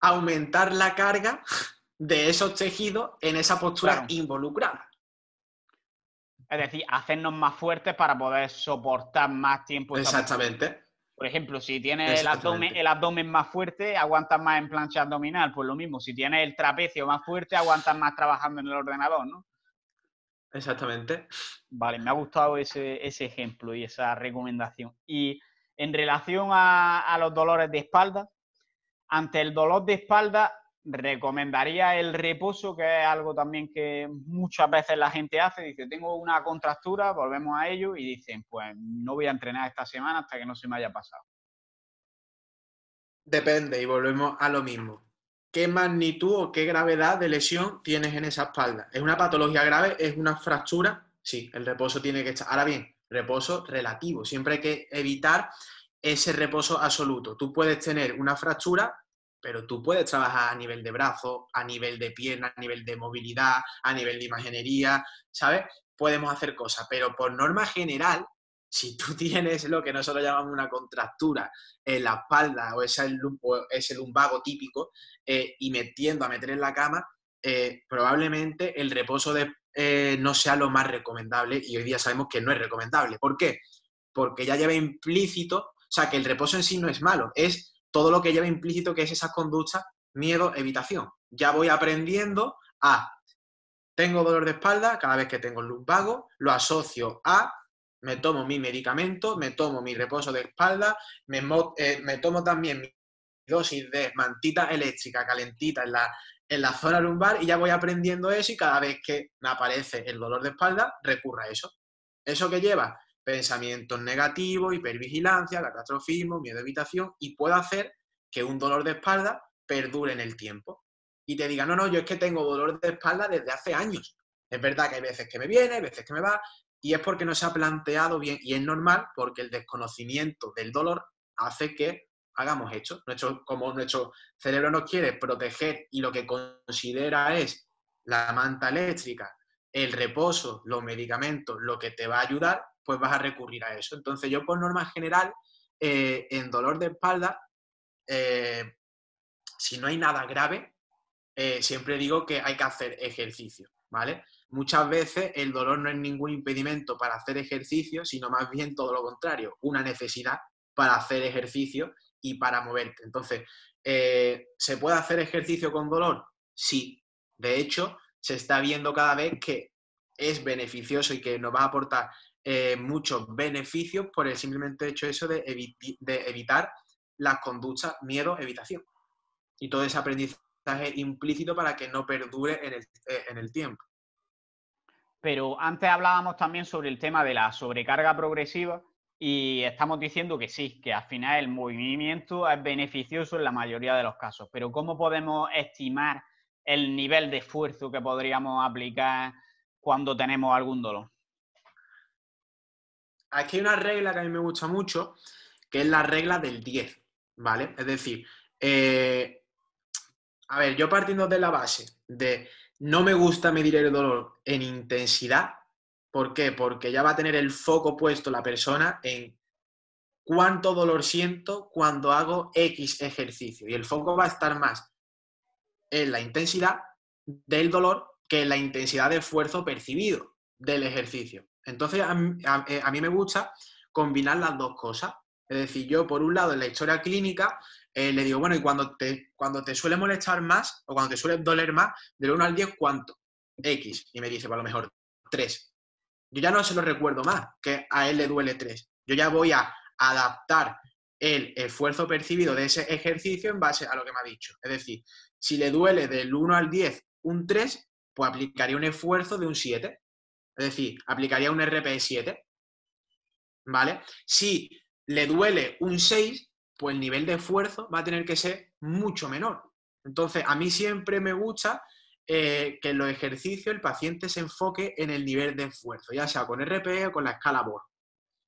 aumentar la carga de esos tejidos en esa postura, claro, involucrada. Es decir, hacernos más fuertes para poder soportar más tiempo. Exactamente. Por ejemplo, si tienes el abdomen más fuerte, aguantas más en plancha abdominal. Pues lo mismo, si tienes el trapecio más fuerte, aguantas más trabajando en el ordenador, ¿no? Exactamente. Vale, me ha gustado ese ejemplo y esa recomendación. Y... en relación a los dolores de espalda, ante el dolor de espalda recomendaría el reposo, que es algo también que muchas veces la gente hace. Dice, tengo una contractura, volvemos a ello, y dicen, pues no voy a entrenar esta semana hasta que no se me haya pasado. Depende, y volvemos a lo mismo. ¿Qué magnitud o qué gravedad de lesión tienes en esa espalda? ¿Es una patología grave? ¿Es una fractura? Sí, el reposo tiene que estar. Ahora bien, reposo relativo. Siempre hay que evitar ese reposo absoluto. Tú puedes tener una fractura, pero tú puedes trabajar a nivel de brazo, a nivel de pierna, a nivel de movilidad, a nivel de imaginería, ¿sabes? Podemos hacer cosas, pero por norma general, si tú tienes lo que nosotros llamamos una contractura en la espalda o ese lumbago típico y meter en la cama, probablemente el reposo de no sea lo más recomendable, y hoy día sabemos que no es recomendable. ¿Por qué? Porque ya lleva implícito, o sea, que el reposo en sí no es malo, es todo lo que lleva implícito, que es esas conductas, miedo, evitación. Ya voy aprendiendo a, tengo dolor de espalda, cada vez que tengo el lumbago, lo asocio a, me tomo mi medicamento, me tomo mi reposo de espalda, me tomo también mi dosis de mantita eléctrica calentita en la zona lumbar, y ya voy aprendiendo eso, y cada vez que me aparece el dolor de espalda, recurra a eso. ¿Eso que lleva? Pensamientos negativos, hipervigilancia, catastrofismo, miedo, evitación, y puede hacer que un dolor de espalda perdure en el tiempo. Y te diga, no, yo es que tengo dolor de espalda desde hace años. Es verdad que hay veces que me viene, hay veces que me va, y es porque no se ha planteado bien, y es normal, porque el desconocimiento del dolor hace que hagamos esto. Como nuestro cerebro nos quiere proteger y lo que considera es la manta eléctrica, el reposo, los medicamentos, lo que te va a ayudar, pues vas a recurrir a eso. Entonces yo por norma general, en dolor de espalda, si no hay nada grave, siempre digo que hay que hacer ejercicio, ¿vale? Muchas veces el dolor no es ningún impedimento para hacer ejercicio, sino más bien todo lo contrario, una necesidad para hacer ejercicio y para moverte. Entonces, ¿se puede hacer ejercicio con dolor? Sí. De hecho, se está viendo cada vez que es beneficioso y que nos va a aportar muchos beneficios por el simplemente hecho eso de evitar las conductas miedo, evitación. Y todo ese aprendizaje implícito para que no perdure en el tiempo. Pero antes hablábamos también sobre el tema de la sobrecarga progresiva y estamos diciendo que sí, que al final el movimiento es beneficioso en la mayoría de los casos. Pero ¿cómo podemos estimar el nivel de esfuerzo que podríamos aplicar cuando tenemos algún dolor? Aquí hay una regla que a mí me gusta mucho, que es la regla del 10, ¿vale? Es decir, a ver, yo partiendo de la base de no me gusta medir el dolor en intensidad. ¿Por qué? Porque ya va a tener el foco puesto la persona en cuánto dolor siento cuando hago X ejercicio. Y el foco va a estar más en la intensidad del dolor que en la intensidad de esfuerzo percibido del ejercicio. Entonces, a mí me gusta combinar las dos cosas. Es decir, yo, por un lado, en la historia clínica, le digo, bueno, y cuando te suele molestar más o cuando te suele doler más, del 1 al 10, ¿cuánto? X. Y me dice, pues, a lo mejor 3. Yo ya no se lo recuerdo más, que a él le duele 3. Yo ya voy a adaptar el esfuerzo percibido de ese ejercicio en base a lo que me ha dicho. Es decir, si le duele del 1 al 10 un 3, pues aplicaría un esfuerzo de un 7. Es decir, aplicaría un RP7, ¿vale? Si le duele un 6, pues el nivel de esfuerzo va a tener que ser mucho menor. Entonces, a mí siempre me gusta que en los ejercicios el paciente se enfoque en el nivel de esfuerzo, ya sea con RP o con la escala BOR,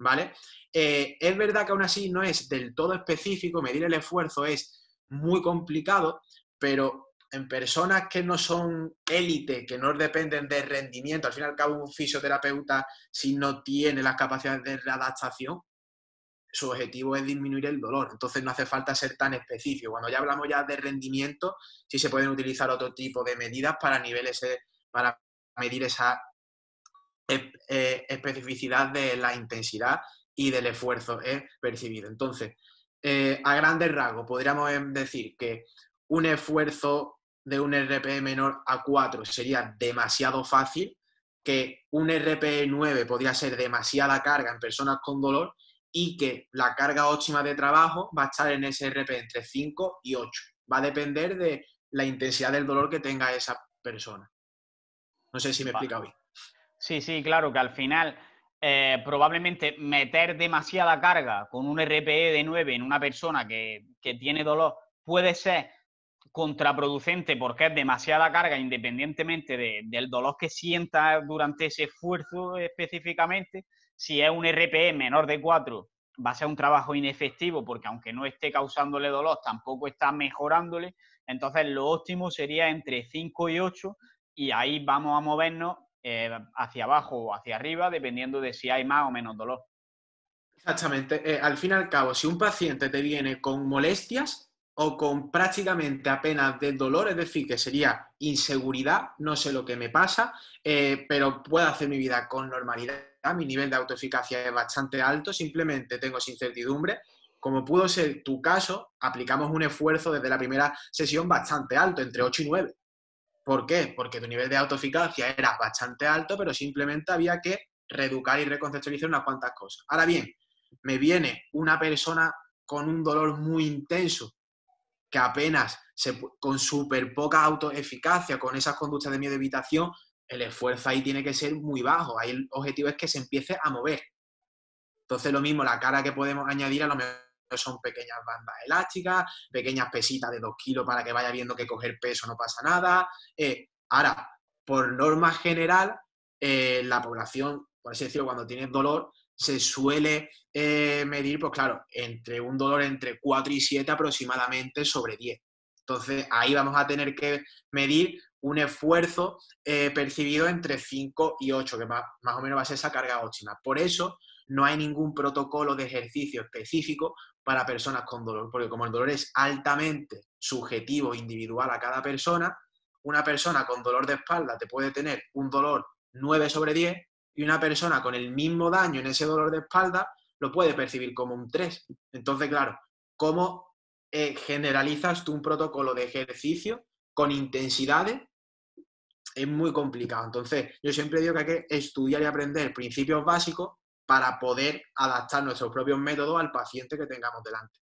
¿vale? Es verdad que aún así no es del todo específico, medir el esfuerzo es muy complicado, pero en personas que no son élite, que no dependen de rendimiento, al fin y al cabo un fisioterapeuta, si no tiene las capacidades de readaptación, su objetivo es disminuir el dolor. Entonces no hace falta ser tan específico. Cuando ya hablamos ya de rendimiento, sí se pueden utilizar otro tipo de medidas para medir esa especificidad de la intensidad y del esfuerzo percibido. Entonces, a grandes rasgos, podríamos decir que un esfuerzo de un RPE menor a 4 sería demasiado fácil, que un RPE 9 podría ser demasiada carga en personas con dolor y que la carga óptima de trabajo va a estar en ese RPE entre 5 y 8. Va a depender de la intensidad del dolor que tenga esa persona. No sé si me explica bien. Sí, sí, claro, que al final probablemente meter demasiada carga con un RPE de 9 en una persona que tiene dolor puede ser contraproducente porque es demasiada carga independientemente del dolor que sienta durante ese esfuerzo específicamente. Si es un RPE menor de 4 va a ser un trabajo inefectivo porque aunque no esté causándole dolor tampoco está mejorándole. Entonces lo óptimo sería entre 5 y 8 y ahí vamos a movernos hacia abajo o hacia arriba dependiendo de si hay más o menos dolor. Exactamente. Al fin y al cabo, si un paciente te viene con molestias o con prácticamente apenas de dolor, es decir, que sería inseguridad, no sé lo que me pasa, pero puedo hacer mi vida con normalidad, mi nivel de autoeficacia es bastante alto, simplemente tengo incertidumbre, como pudo ser tu caso, aplicamos un esfuerzo desde la primera sesión bastante alto, entre 8 y 9. ¿Por qué? Porque tu nivel de autoeficacia era bastante alto, pero simplemente había que reeducar y reconceptualizar unas cuantas cosas. Ahora bien, me viene una persona con un dolor muy intenso, que apenas con súper poca autoeficacia, con esas conductas de miedo y evitación, el esfuerzo ahí tiene que ser muy bajo. Ahí el objetivo es que se empiece a mover. Entonces lo mismo, la cara que podemos añadir a lo mejor son pequeñas bandas elásticas, pequeñas pesitas de 2 kilos para que vaya viendo que coger peso no pasa nada. Ahora, por norma general, la población, por así decirlo, cuando tiene dolor, se suele medir, pues claro, entre un dolor entre 4 y 7 aproximadamente sobre 10. Entonces, ahí vamos a tener que medir un esfuerzo percibido entre 5 y 8, que más o menos va a ser esa carga óptima. Por eso, no hay ningún protocolo de ejercicio específico para personas con dolor, porque como el dolor es altamente subjetivo, individual a cada persona, una persona con dolor de espalda te puede tener un dolor 9 sobre 10, y una persona con el mismo daño en ese dolor de espalda lo puede percibir como un 3. Entonces, claro, ¿cómo generalizas tú un protocolo de ejercicio con intensidades es muy complicado. Entonces, yo siempre digo que hay que estudiar y aprender principios básicos para poder adaptar nuestros propios métodos al paciente que tengamos delante.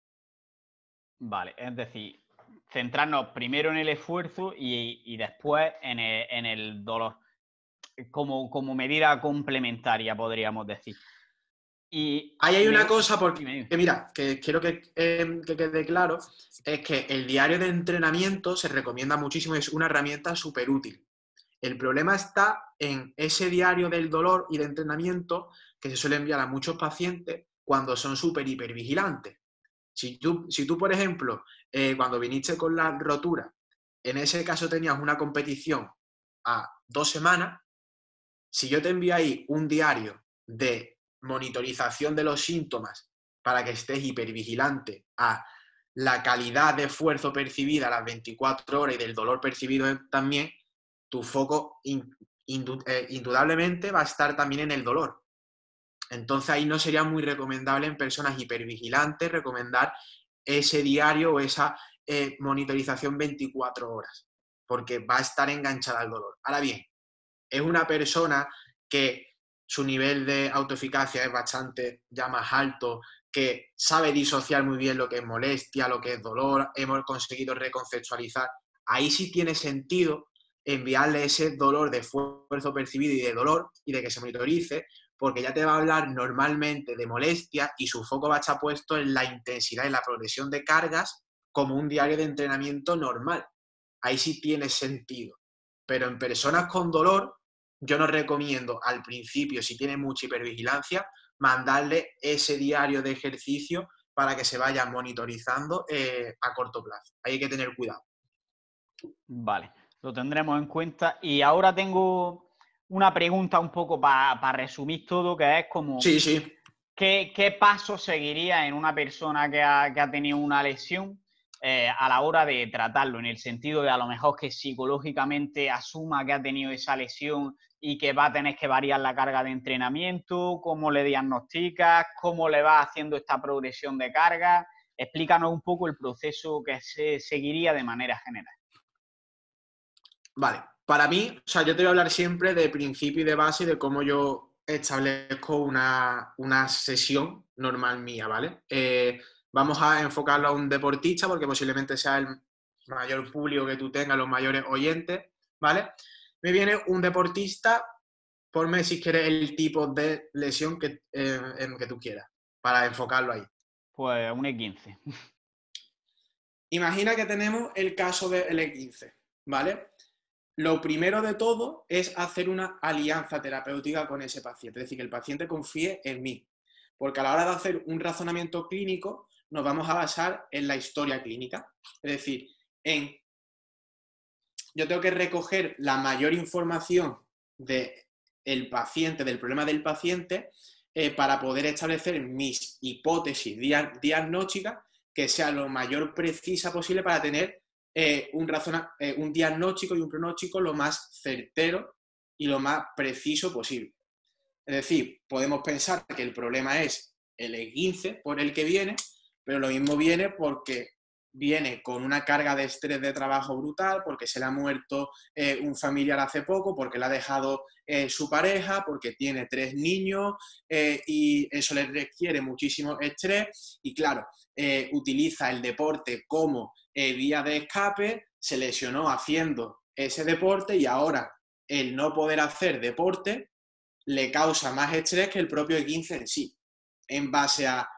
Vale, es decir, centrarnos primero en el esfuerzo y después en el dolor, como medida complementaria, podríamos decir. Y ahí hay una cosa, porque mira, que quiero que quede claro, es que el diario de entrenamiento se recomienda muchísimo, es una herramienta súper útil. El problema está en ese diario del dolor y de entrenamiento que se suele enviar a muchos pacientes cuando son súper hipervigilantes. Si tú, por ejemplo, cuando viniste con la rotura, en ese caso tenías una competición a 2 semanas, si yo te envío ahí un diario de monitorización de los síntomas para que estés hipervigilante a la calidad de esfuerzo percibida a las 24 horas y del dolor percibido también, tu foco indudablemente va a estar también en el dolor. Entonces ahí no sería muy recomendable en personas hipervigilantes recomendar ese diario o esa monitorización 24 horas, porque va a estar enganchada al dolor. Ahora bien, es una persona que su nivel de autoeficacia es bastante ya más alto, que sabe disociar muy bien lo que es molestia, lo que es dolor, hemos conseguido reconceptualizar. Ahí sí tiene sentido enviarle ese dolor de esfuerzo percibido y de dolor y de que se monitorice, porque ya te va a hablar normalmente de molestia y su foco va a estar puesto en la intensidad y la progresión de cargas como un diario de entrenamiento normal. Ahí sí tiene sentido. Pero en personas con dolor, yo no recomiendo al principio, si tiene mucha hipervigilancia, mandarle ese diario de ejercicio para que se vaya monitorizando a corto plazo. Ahí hay que tener cuidado. Vale, lo tendremos en cuenta. Y ahora tengo una pregunta un poco para resumir todo, que es como... Sí, sí. ¿Qué paso seguiría en una persona que ha tenido una lesión a la hora de tratarlo? En el sentido de a lo mejor que psicológicamente asuma que ha tenido esa lesión y que va a tener que variar la carga de entrenamiento, cómo le diagnosticas, cómo le va haciendo esta progresión de carga. Explícanos un poco el proceso que se seguiría de manera general. Vale, para mí, o sea, yo te voy a hablar siempre de principio y de base de cómo yo establezco una sesión normal mía, ¿vale? Vamos a enfocarlo a un deportista porque posiblemente sea el mayor público que tú tengas, los mayores oyentes, ¿vale? Me viene un deportista, ponme si quieres el tipo de lesión que tú quieras, para enfocarlo ahí. Pues un E15. Imagina que tenemos el caso del E15, ¿vale? Lo primero de todo es hacer una alianza terapéutica con ese paciente, es decir, que el paciente confíe en mí, porque a la hora de hacer un razonamiento clínico nos vamos a basar en la historia clínica, es decir, yo tengo que recoger la mayor información del paciente, del problema del paciente, para poder establecer mis hipótesis diagnósticas que sea lo mayor precisa posible para tener un diagnóstico y un pronóstico lo más certero y lo más preciso posible. Es decir, podemos pensar que el problema es el E15 por el que viene, pero lo mismo viene porque viene con una carga de estrés de trabajo brutal, porque se le ha muerto un familiar hace poco, porque le ha dejado su pareja, porque tiene 3 niños y eso le requiere muchísimo estrés y claro, utiliza el deporte como vía de escape, se lesionó haciendo ese deporte y ahora el no poder hacer deporte le causa más estrés que el propio E15 en sí, en base a...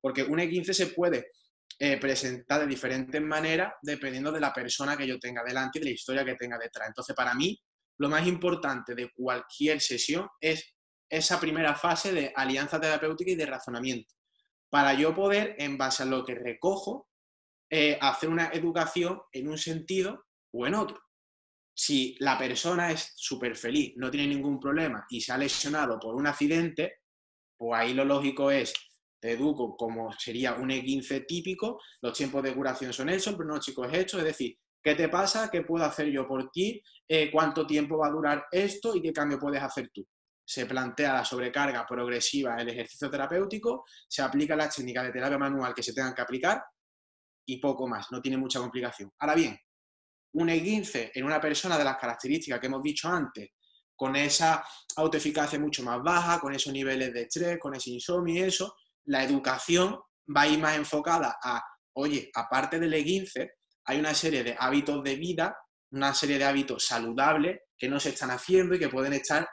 Porque un E15 se puede presentar de diferentes maneras dependiendo de la persona que yo tenga delante y de la historia que tenga detrás. Entonces, para mí, lo más importante de cualquier sesión es esa primera fase de alianza terapéutica y de razonamiento, para yo poder, en base a lo que recojo, hacer una educación en un sentido o en otro. Si la persona es súper feliz, no tiene ningún problema y se ha lesionado por un accidente, pues ahí lo lógico es... Te educo como sería un E15 típico, los tiempos de curación son hechos, el pronóstico es hecho, es decir, ¿qué te pasa? ¿Qué puedo hacer yo por ti? ¿Cuánto tiempo va a durar esto? ¿Y qué cambio puedes hacer tú? Se plantea la sobrecarga progresiva del ejercicio terapéutico, se aplica las técnicas de terapia manual que se tengan que aplicar y poco más, no tiene mucha complicación. Ahora bien, un esguince en una persona de las características que hemos dicho antes, con esa autoeficacia mucho más baja, con esos niveles de estrés, con ese insomnio y eso, la educación va a ir más enfocada a, oye, aparte del esguince, hay una serie de hábitos de vida, una serie de hábitos saludables que no se están haciendo y que pueden estar,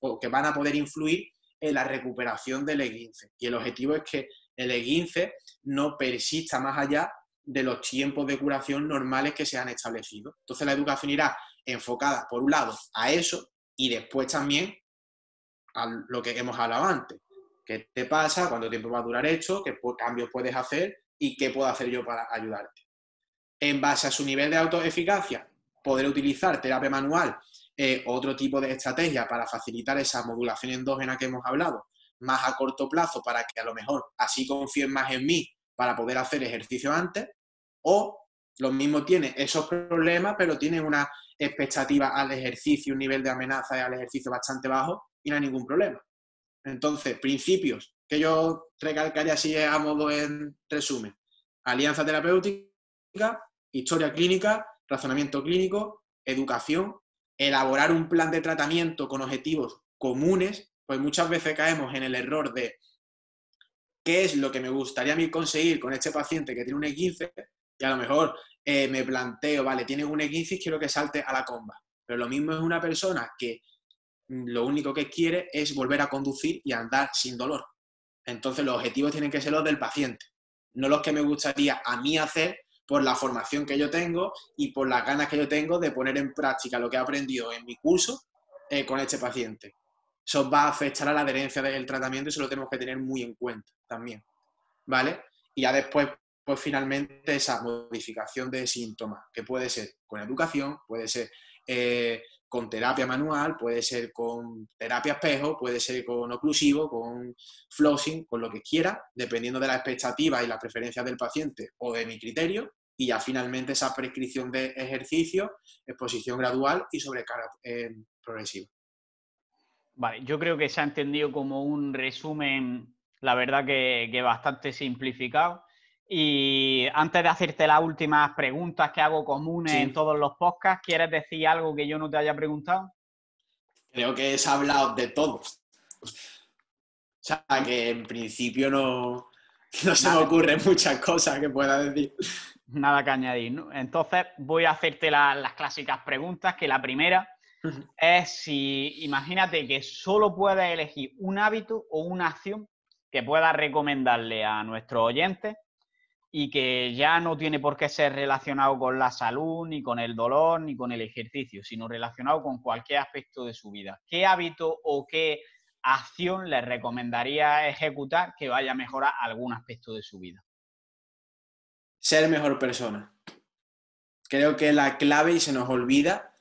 o que van a poder influir en la recuperación del esguince. Y el objetivo es que el esguince no persista más allá de los tiempos de curación normales que se han establecido. Entonces la educación irá enfocada, por un lado, a eso, y después también a lo que hemos hablado antes. ¿Qué te pasa? ¿Cuánto tiempo va a durar esto? ¿Qué cambios puedes hacer? ¿Y qué puedo hacer yo para ayudarte? En base a su nivel de autoeficacia, podré utilizar terapia manual, otro tipo de estrategia para facilitar esa modulación endógena que hemos hablado, más a corto plazo para que a lo mejor así confíen más en mí para poder hacer ejercicio antes, o lo mismo tiene esos problemas, pero tiene una expectativa al ejercicio, un nivel de amenaza al ejercicio bastante bajo y no hay ningún problema. Entonces, principios que yo recalcaría así a modo en resumen: alianza terapéutica, historia clínica, razonamiento clínico, educación, elaborar un plan de tratamiento con objetivos comunes, pues muchas veces caemos en el error de qué es lo que me gustaría a mí conseguir con este paciente que tiene un esguince, y a lo mejor me planteo, vale, tiene un esguince y quiero que salte a la comba, pero lo mismo es una persona que lo único que quiere es volver a conducir y andar sin dolor. Entonces los objetivos tienen que ser los del paciente, no los que me gustaría a mí hacer por la formación que yo tengo y por las ganas que yo tengo de poner en práctica lo que he aprendido en mi curso con este paciente. Eso va a afectar a la adherencia del tratamiento y eso lo tenemos que tener muy en cuenta también, ¿vale? Y ya después, pues finalmente, esa modificación de síntomas, que puede ser con educación, puede ser con terapia manual, puede ser con terapia espejo, puede ser con oclusivo, con flossing, con lo que quiera, dependiendo de la expectativa y las preferencias del paciente o de mi criterio. Y ya finalmente esa prescripción de ejercicio, exposición gradual y sobrecarga progresiva. Vale, yo creo que se ha entendido como un resumen, la verdad que bastante simplificado. Y antes de hacerte las últimas preguntas que hago comunes en todos los podcasts, ¿quieres decir algo que yo no te haya preguntado? Creo que se ha hablado de todo. O sea, que en principio no se me ocurren muchas cosas que pueda decir. Nada que añadir, ¿no? Entonces voy a hacerte las clásicas preguntas, que la primera es si imagínate que solo puedes elegir un hábito o una acción que puedas recomendarle a nuestros oyentes y que ya no tiene por qué ser relacionado con la salud, ni con el dolor, ni con el ejercicio, sino relacionado con cualquier aspecto de su vida. ¿Qué hábito o qué acción les recomendaría ejecutar que vaya a mejorar algún aspecto de su vida? Ser mejor persona. Creo que es la clave y se nos olvida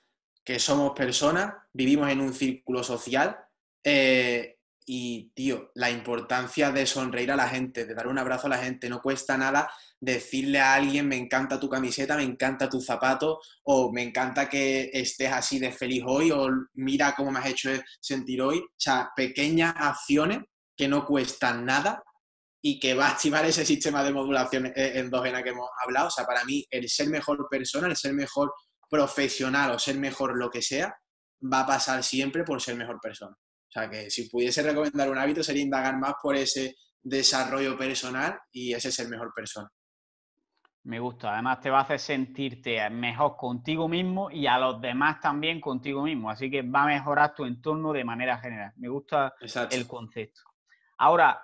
que somos personas, vivimos en un círculo social y, tío, la importancia de sonreír a la gente, de dar un abrazo a la gente. No cuesta nada decirle a alguien, me encanta tu camiseta, me encanta tu zapato, o me encanta que estés así de feliz hoy, o mira cómo me has hecho sentir hoy. O sea, pequeñas acciones que no cuestan nada y que va a activar ese sistema de modulación endógena que hemos hablado. O sea, para mí, el ser mejor persona, el ser mejor profesional o ser mejor lo que sea, va a pasar siempre por ser mejor persona. O sea, que si pudiese recomendar un hábito sería indagar más por ese desarrollo personal y ese ser mejor persona. Me gusta. Además, te va a hacer sentirte mejor contigo mismo y a los demás también contigo mismo. Así que va a mejorar tu entorno de manera general. Me gusta. Exacto. El concepto. Ahora,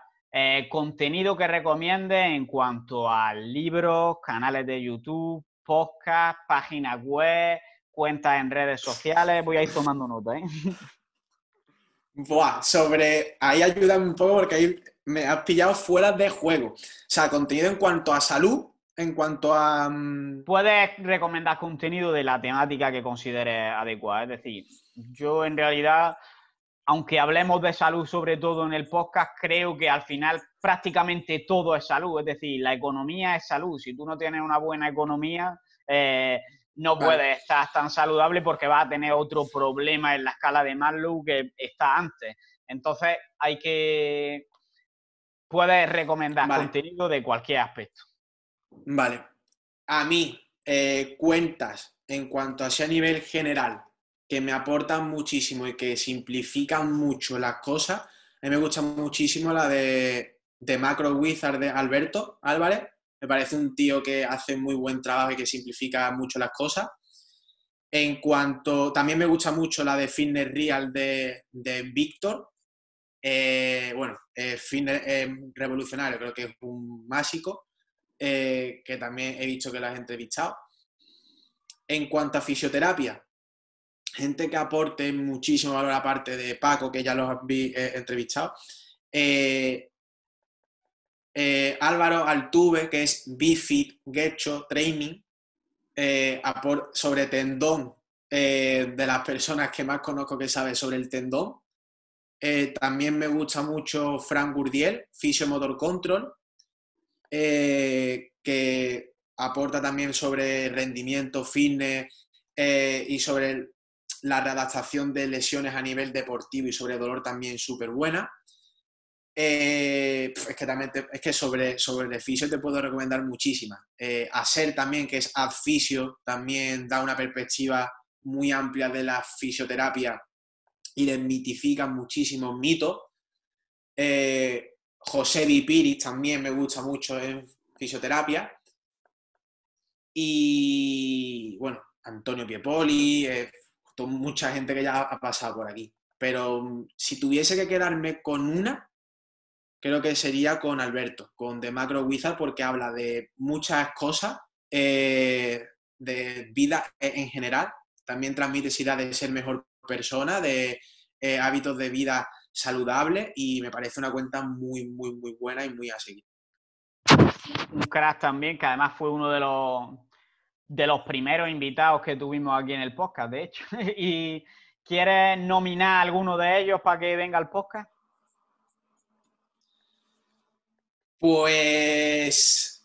contenido que recomiendes en cuanto a libros, canales de YouTube, podcasts, páginas web, cuentas en redes sociales. Voy a ir tomando nota, ¿eh? Buah, sobre... Ahí ayúdame un poco porque ahí me has pillado fuera de juego. O sea, contenido en cuanto a salud, en cuanto a... Puedes recomendar contenido de la temática que consideres adecuada. Es decir, yo en realidad... Aunque hablemos de salud, sobre todo en el podcast, creo que al final prácticamente todo es salud. Es decir, la economía es salud. Si tú no tienes una buena economía, no puedes estar tan saludable porque vas a tener otro problema en la escala de Maslow que está antes. Entonces, hay que... Puedes recomendar contenido de cualquier aspecto. Vale. A mí, cuentas en cuanto a ese nivel general, que me aportan muchísimo y que simplifican mucho las cosas. A mí me gusta muchísimo la de Macro Wizard de Alberto Álvarez. Me parece un tío que hace muy buen trabajo y que simplifica mucho las cosas. En cuanto, también me gusta mucho la de Fitness Real de Víctor. Fitness Revolucionario, creo que es un másico, que también he visto que lo has entrevistado. En cuanto a fisioterapia, gente que aporte muchísimo valor, aparte de Paco, que ya los vi entrevistado. Álvaro Altube, que es B-Fit Get Show Training, sobre tendón, de las personas que más conozco que sabe sobre el tendón. También me gusta mucho Fran Gurdiel, Fisio Motor Control, que aporta también sobre rendimiento, fitness, y sobre la readaptación de lesiones a nivel deportivo y sobre dolor también súper buena. Sobre fisio te puedo recomendar muchísimas. Acer también, que es Afisio, también da una perspectiva muy amplia de la fisioterapia y desmitifica muchísimos mitos. José Vipiris también me gusta mucho en fisioterapia. Y bueno, Antonio Piepoli, mucha gente que ya ha pasado por aquí. Pero si tuviese que quedarme con una, creo que sería con Alberto, con The Macro Wizard, porque habla de muchas cosas, de vida en general. También transmite esa idea de ser mejor persona, de hábitos de vida saludables, y me parece una cuenta muy, muy, muy buena y muy a seguir. Un crack también, que además fue uno de los primeros invitados que tuvimos aquí en el podcast, de hecho. ¿Y quieres nominar a alguno de ellos para que venga al podcast? Pues...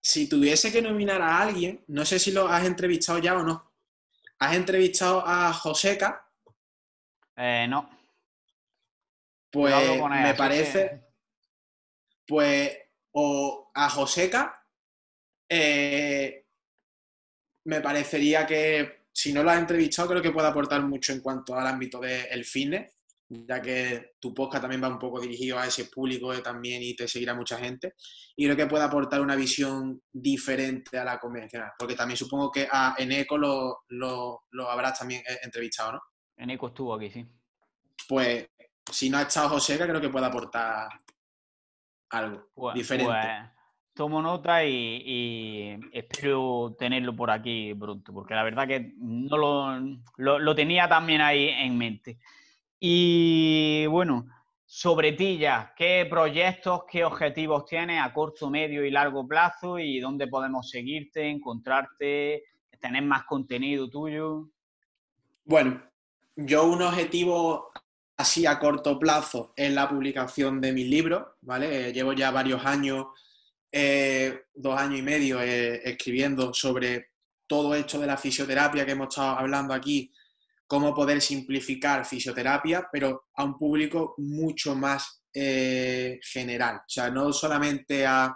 Si tuviese que nominar a alguien, no sé si lo has entrevistado ya o no. ¿Has entrevistado a Joseca? No. Pues él, me parece... Que... Pues... O a Joseca, me parecería que, si no lo has entrevistado, creo que puede aportar mucho en cuanto al ámbito del fitness, ya que tu podcast también va un poco dirigido a ese público también y te seguirá mucha gente. Y creo que puede aportar una visión diferente a la convencional, porque también supongo que a Eneko lo habrás también entrevistado, ¿no? Eneko estuvo aquí, sí. Pues, si no ha estado Joseca, creo que puede aportar... algo diferente. Pues, tomo nota y espero tenerlo por aquí pronto, porque la verdad que no lo tenía también ahí en mente. Y bueno, sobre ti ya, ¿qué proyectos, qué objetivos tienes a corto, medio y largo plazo, y dónde podemos seguirte, encontrarte, tener más contenido tuyo? Bueno, yo un objetivo... así a corto plazo en la publicación de mis libros, ¿vale? Llevo ya varios años, 2 años y medio, escribiendo sobre todo esto de la fisioterapia que hemos estado hablando aquí, cómo poder simplificar fisioterapia, pero a un público mucho más general. O sea, no solamente a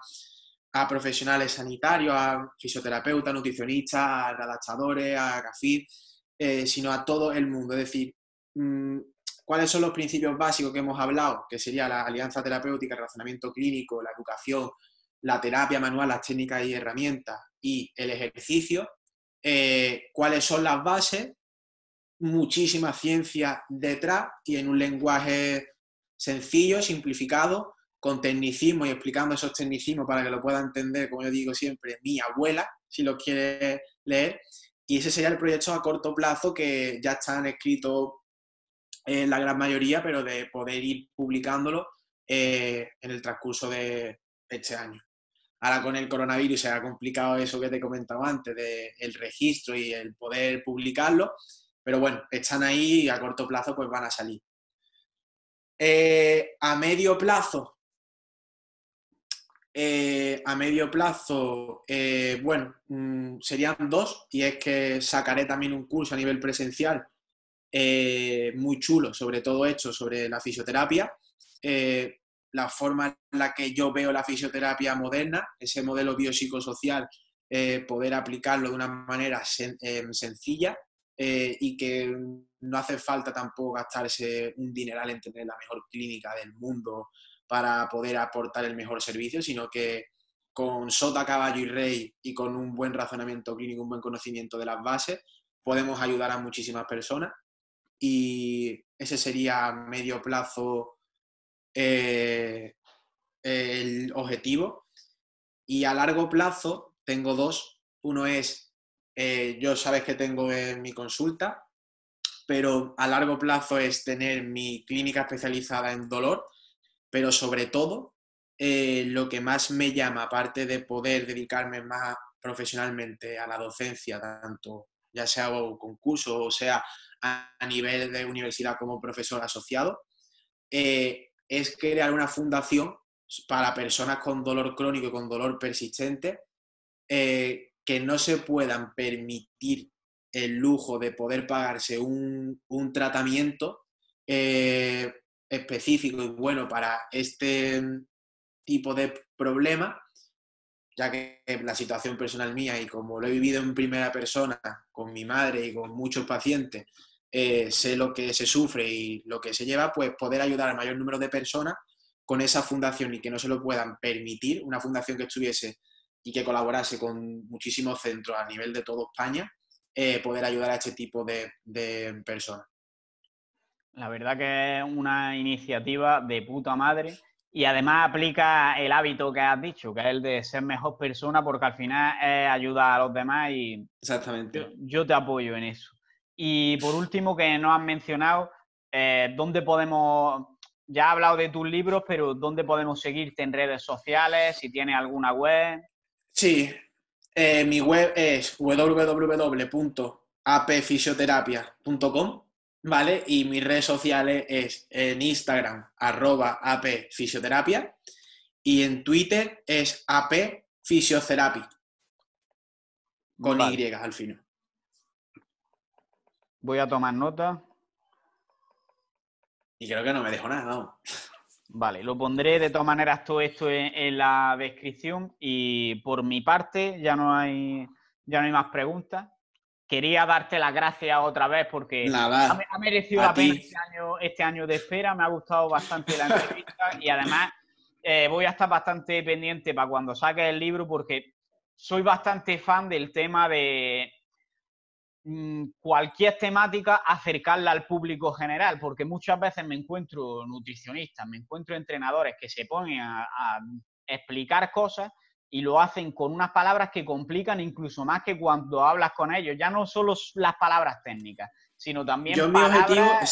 profesionales sanitarios, a fisioterapeutas, nutricionistas, a adaptadores, a gafit, sino a todo el mundo. Es decir... ¿cuáles son los principios básicos que hemos hablado? Que sería la alianza terapéutica, el razonamiento clínico, la educación, la terapia manual, las técnicas y herramientas y el ejercicio. ¿Cuáles son las bases? Muchísima ciencia detrás y en un lenguaje sencillo, simplificado, con tecnicismo y explicando esos tecnicismos para que lo pueda entender, como yo digo siempre, mi abuela, si lo quiere leer. Y ese sería el proyecto a corto plazo, que ya están escritos la gran mayoría, pero de poder ir publicándolo en el transcurso de este año. Ahora con el coronavirus se ha complicado eso que te comentaba antes, del registro y el poder publicarlo, pero bueno, están ahí y a corto plazo pues van a salir. A medio plazo, serían 2, y es que sacaré también un curso a nivel presencial muy chulo sobre todo esto, sobre la fisioterapia, la forma en la que yo veo la fisioterapia moderna, ese modelo biopsicosocial, poder aplicarlo de una manera sencilla y que no hace falta tampoco gastarse un dineral en tener la mejor clínica del mundo para poder aportar el mejor servicio, sino que con sota, caballo y rey y con un buen razonamiento clínico, un buen conocimiento de las bases, podemos ayudar a muchísimas personas. Y ese sería a medio plazo el objetivo. Y a largo plazo tengo dos. Uno es, yo sabes que tengo en mi consulta, pero a largo plazo es tener mi clínica especializada en dolor, pero sobre todo lo que más me llama, aparte de poder dedicarme más profesionalmente a la docencia, tanto ya sea un concurso o sea a nivel de universidad como profesor asociado, es crear una fundación para personas con dolor crónico y con dolor persistente que no se puedan permitir el lujo de poder pagarse un tratamiento específico y bueno para este tipo de problema, ya que la situación personal mía y como lo he vivido en primera persona con mi madre y con muchos pacientes, sé lo que se sufre y lo que se lleva, pues poder ayudar al mayor número de personas con esa fundación y que no se lo puedan permitir, una fundación que estuviese y que colaborase con muchísimos centros a nivel de toda España, poder ayudar a este tipo de personas. La verdad que es una iniciativa de puta madre. Y además aplica el hábito que has dicho, que es el de ser mejor persona, porque al final es ayudar a los demás y exactamente. Yo te apoyo en eso. Y por último, que nos has mencionado, ¿dónde podemos...? Ya has hablado de tus libros, pero ¿dónde podemos seguirte en redes sociales? Si tienes alguna web. Sí, mi web es www.apfisioterapia.com. ¿Vale? Y mis redes sociales es en Instagram, @AP Fisioterapia, y en Twitter es AP Fisioterapia, con vale. Y al final. Voy a tomar nota. Y creo que no me dejo nada, ¿no? Vale, lo pondré de todas maneras todo esto en la descripción y por mi parte ya no hay más preguntas. Quería darte las gracias otra vez porque ha merecido la pena este año de espera. Me ha gustado bastante la entrevista y además voy a estar bastante pendiente para cuando saques el libro porque soy bastante fan del tema de cualquier temática, acercarla al público general, porque muchas veces me encuentro nutricionistas, me encuentro entrenadores que se ponen a explicar cosas y lo hacen con unas palabras que complican incluso más que cuando hablas con ellos. Ya no solo las palabras técnicas, sino también palabras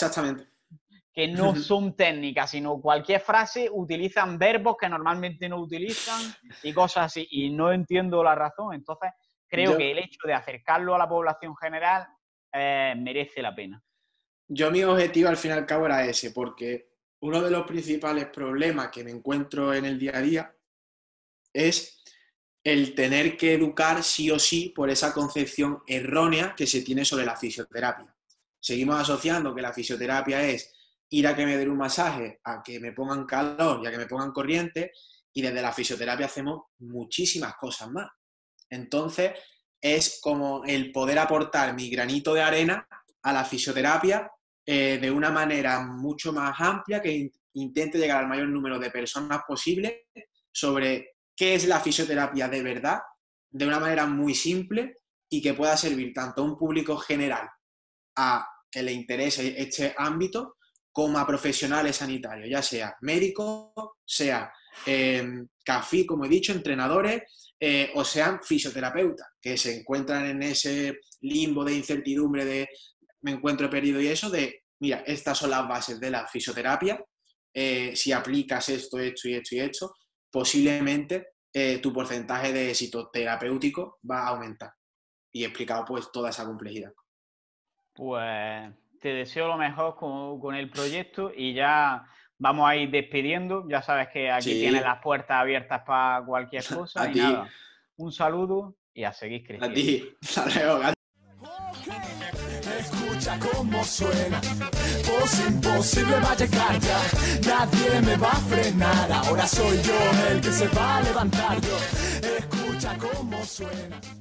que no son técnicas, sino cualquier frase utilizan verbos que normalmente no utilizan y cosas así. Y no entiendo la razón. Entonces, creo que el hecho de acercarlo a la población general merece la pena. Mi objetivo al fin y al cabo era ese, porque uno de los principales problemas que me encuentro en el día a día es el tener que educar sí o sí por esa concepción errónea que se tiene sobre la fisioterapia. Seguimos asociando que la fisioterapia es ir a que me den un masaje, a que me pongan calor y a que me pongan corriente, y desde la fisioterapia hacemos muchísimas cosas más. Entonces, es como el poder aportar mi granito de arena a la fisioterapia de una manera mucho más amplia que intente llegar al mayor número de personas posible sobre qué es la fisioterapia de verdad, de una manera muy simple y que pueda servir tanto a un público general a que le interese este ámbito como a profesionales sanitarios, ya sea médicos, sea CAFI, como he dicho, entrenadores o sean fisioterapeutas que se encuentran en ese limbo de incertidumbre de me encuentro perdido y eso de mira, estas son las bases de la fisioterapia, si aplicas esto, esto y esto y esto, posiblemente tu porcentaje de éxito terapéutico va a aumentar. Y he explicado pues toda esa complejidad. Pues te deseo lo mejor con el proyecto y ya vamos a ir despidiendo. Ya sabes que aquí tienes las puertas abiertas para cualquier cosa. Y nada, un saludo y a seguir creciendo. A ti. Hasta luego. escucha como suena. Voz imposible va a llegar ya, nadie me va a frenar. Ahora soy yo el que se va a levantar. Yo escucha como suena.